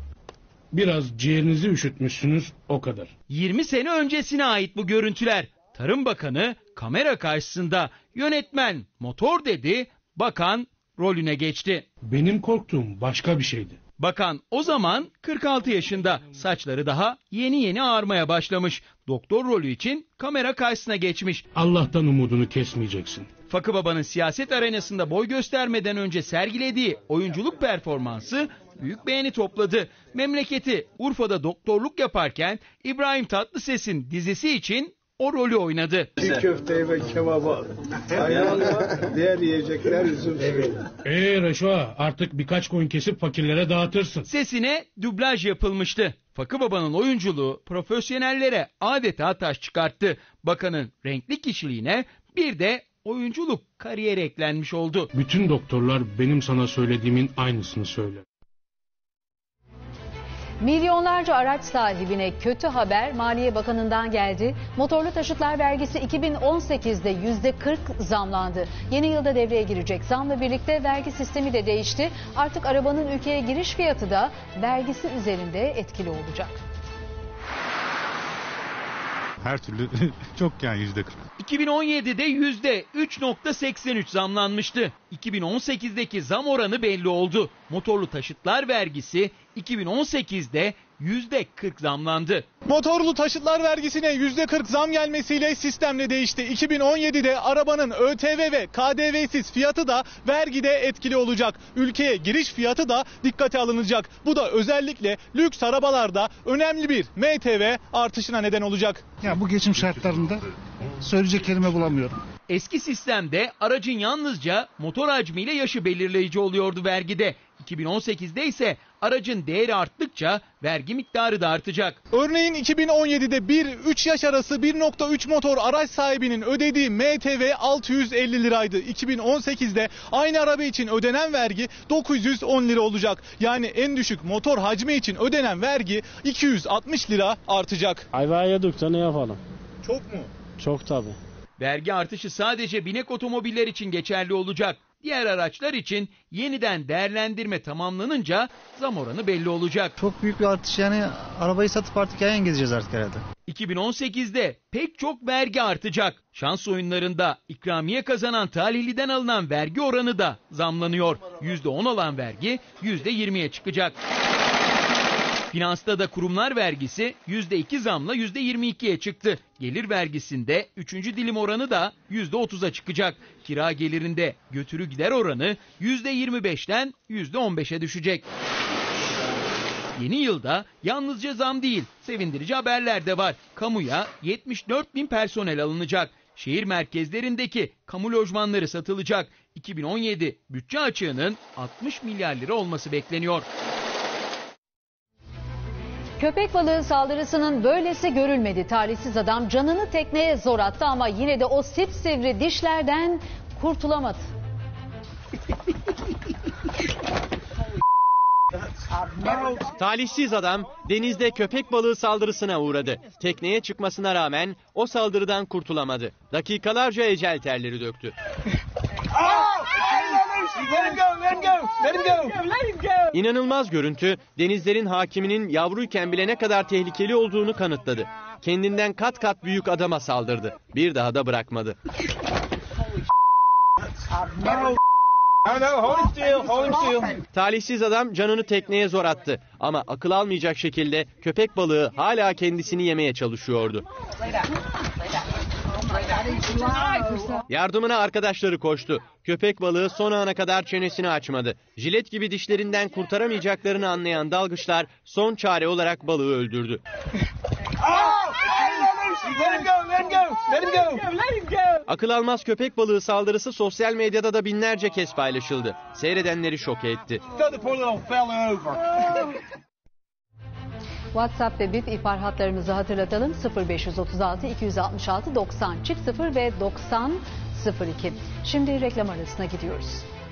Biraz ciğerinizi üşütmüşsünüz, o kadar. yirmi sene öncesine ait bu görüntüler. Tarım Bakanı kamera karşısında, yönetmen motor dedi, bakan rolüne geçti. Benim korktuğum başka bir şeydi. Bakan o zaman kırk altı yaşında, saçları daha yeni yeni ağarmaya başlamış. Doktor rolü için kamera karşısına geçmiş. Allah'tan umudunu kesmeyeceksin. Fakıbaba'nın siyaset arenasında boy göstermeden önce sergilediği oyunculuk performansı büyük beğeni topladı. Memleketi Urfa'da doktorluk yaparken İbrahim Tatlıses'in dizisi için o rolü oynadı. Bir köfteyi ve kebaba ayağına diğer yiyecekler üzüm suyu. Eee Reşoa, artık birkaç koyun kesip fakirlere dağıtırsın. Sesine dublaj yapılmıştı. Fakıbaba'nın oyunculuğu profesyonellere adeta taş çıkarttı. Bakanın renkli kişiliğine bir de oyunculuk kariyeri eklenmiş oldu. Bütün doktorlar benim sana söylediğimin aynısını söyler. Milyonlarca araç sahibine kötü haber Maliye Bakanı'ndan geldi. Motorlu taşıtlar vergisi iki bin on sekizde yüzde kırk zamlandı. Yeni yılda devreye girecek zamla birlikte vergi sistemi de değişti. Artık arabanın ülkeye giriş fiyatı da vergisi üzerinde etkili olacak. Her türlü çok yani yüzde kırk. iki bin on yedide yüzde üç nokta seksen üç zamlanmıştı. iki bin on sekizdeki zam oranı belli oldu. Motorlu taşıtlar vergisi iki bin on sekizde yüzde kırk zamlandı. Motorlu taşıtlar vergisine yüzde kırk zam gelmesiyle sistemle değişti. iki bin on yedide arabanın ÖTV ve K D V'siz fiyatı da vergide etkili olacak. Ülkeye giriş fiyatı da dikkate alınacak. Bu da özellikle lüks arabalarda önemli bir M T V artışına neden olacak. Ya bu geçim şartlarında söyleyecek kelime bulamıyorum. Eski sistemde aracın yalnızca motor hacmiyle yaşı belirleyici oluyordu vergide. iki bin on sekizde ise aracın değeri arttıkça vergi miktarı da artacak. Örneğin iki bin on yedide bir üç yaş arası bir nokta üç motor araç sahibinin ödediği M T V altı yüz elli liraydı. iki bin on sekizde aynı araba için ödenen vergi dokuz yüz on lira olacak. Yani en düşük motor hacmi için ödenen vergi iki yüz altmış lira artacak. Ayvayı yedik de ne yapalım? Çok mu? Çok tabii. Vergi artışı sadece binek otomobiller için geçerli olacak. Diğer araçlar için yeniden değerlendirme tamamlanınca zam oranı belli olacak. Çok büyük bir artış, yani arabayı satıp artık yayan gezeceğiz artık herhalde. iki bin on sekizde pek çok vergi artacak. Şans oyunlarında ikramiye kazanan talihliden alınan vergi oranı da zamlanıyor. yüzde on olan vergi yüzde yirmiye çıkacak. Finansta da kurumlar vergisi yüzde iki zamla yüzde yirmi ikiye çıktı. Gelir vergisinde üçüncü dilim oranı da yüzde otuza çıkacak. Kira gelirinde götürü gider oranı yüzde yirmi beşten yüzde on beşe düşecek. Yeni yılda yalnızca zam değil, sevindirici haberler de var. Kamuya yetmiş dört bin personel alınacak. Şehir merkezlerindeki kamu lojmanları satılacak. iki bin on yedi bütçe açığının altmış milyar lira olması bekleniyor. Köpek balığı saldırısının böylesi görülmedi. Talihsiz adam canını tekneye zor attı ama yine de o sipsivri dişlerden kurtulamadı. Talihsiz adam denizde köpek balığı saldırısına uğradı. Tekneye çıkmasına rağmen o saldırıdan kurtulamadı. Dakikalarca ecel terleri döktü. İnanılmaz görüntü denizlerin hakiminin yavruyken bile ne kadar tehlikeli olduğunu kanıtladı. Kendinden kat kat büyük adama saldırdı. Bir daha da bırakmadı. Talihsiz adam canını tekneye zor attı. Ama akıl almayacak şekilde köpek balığı hala kendisini yemeye çalışıyordu. Yardımına arkadaşları koştu. Köpek balığı son ana kadar çenesini açmadı. Jilet gibi dişlerinden kurtaramayacaklarını anlayan dalgıçlar son çare olarak balığı öldürdü. Akıl almaz köpek balığı saldırısı sosyal medyada da binlerce kez paylaşıldı. Seyredenleri şok etti. WhatsApp ve Bip ihbar hatlarımızı hatırlatalım. sıfır beş üç altı iki altı altı doksan çift sıfır ve doksan sıfır iki. Şimdi reklam arasına gidiyoruz.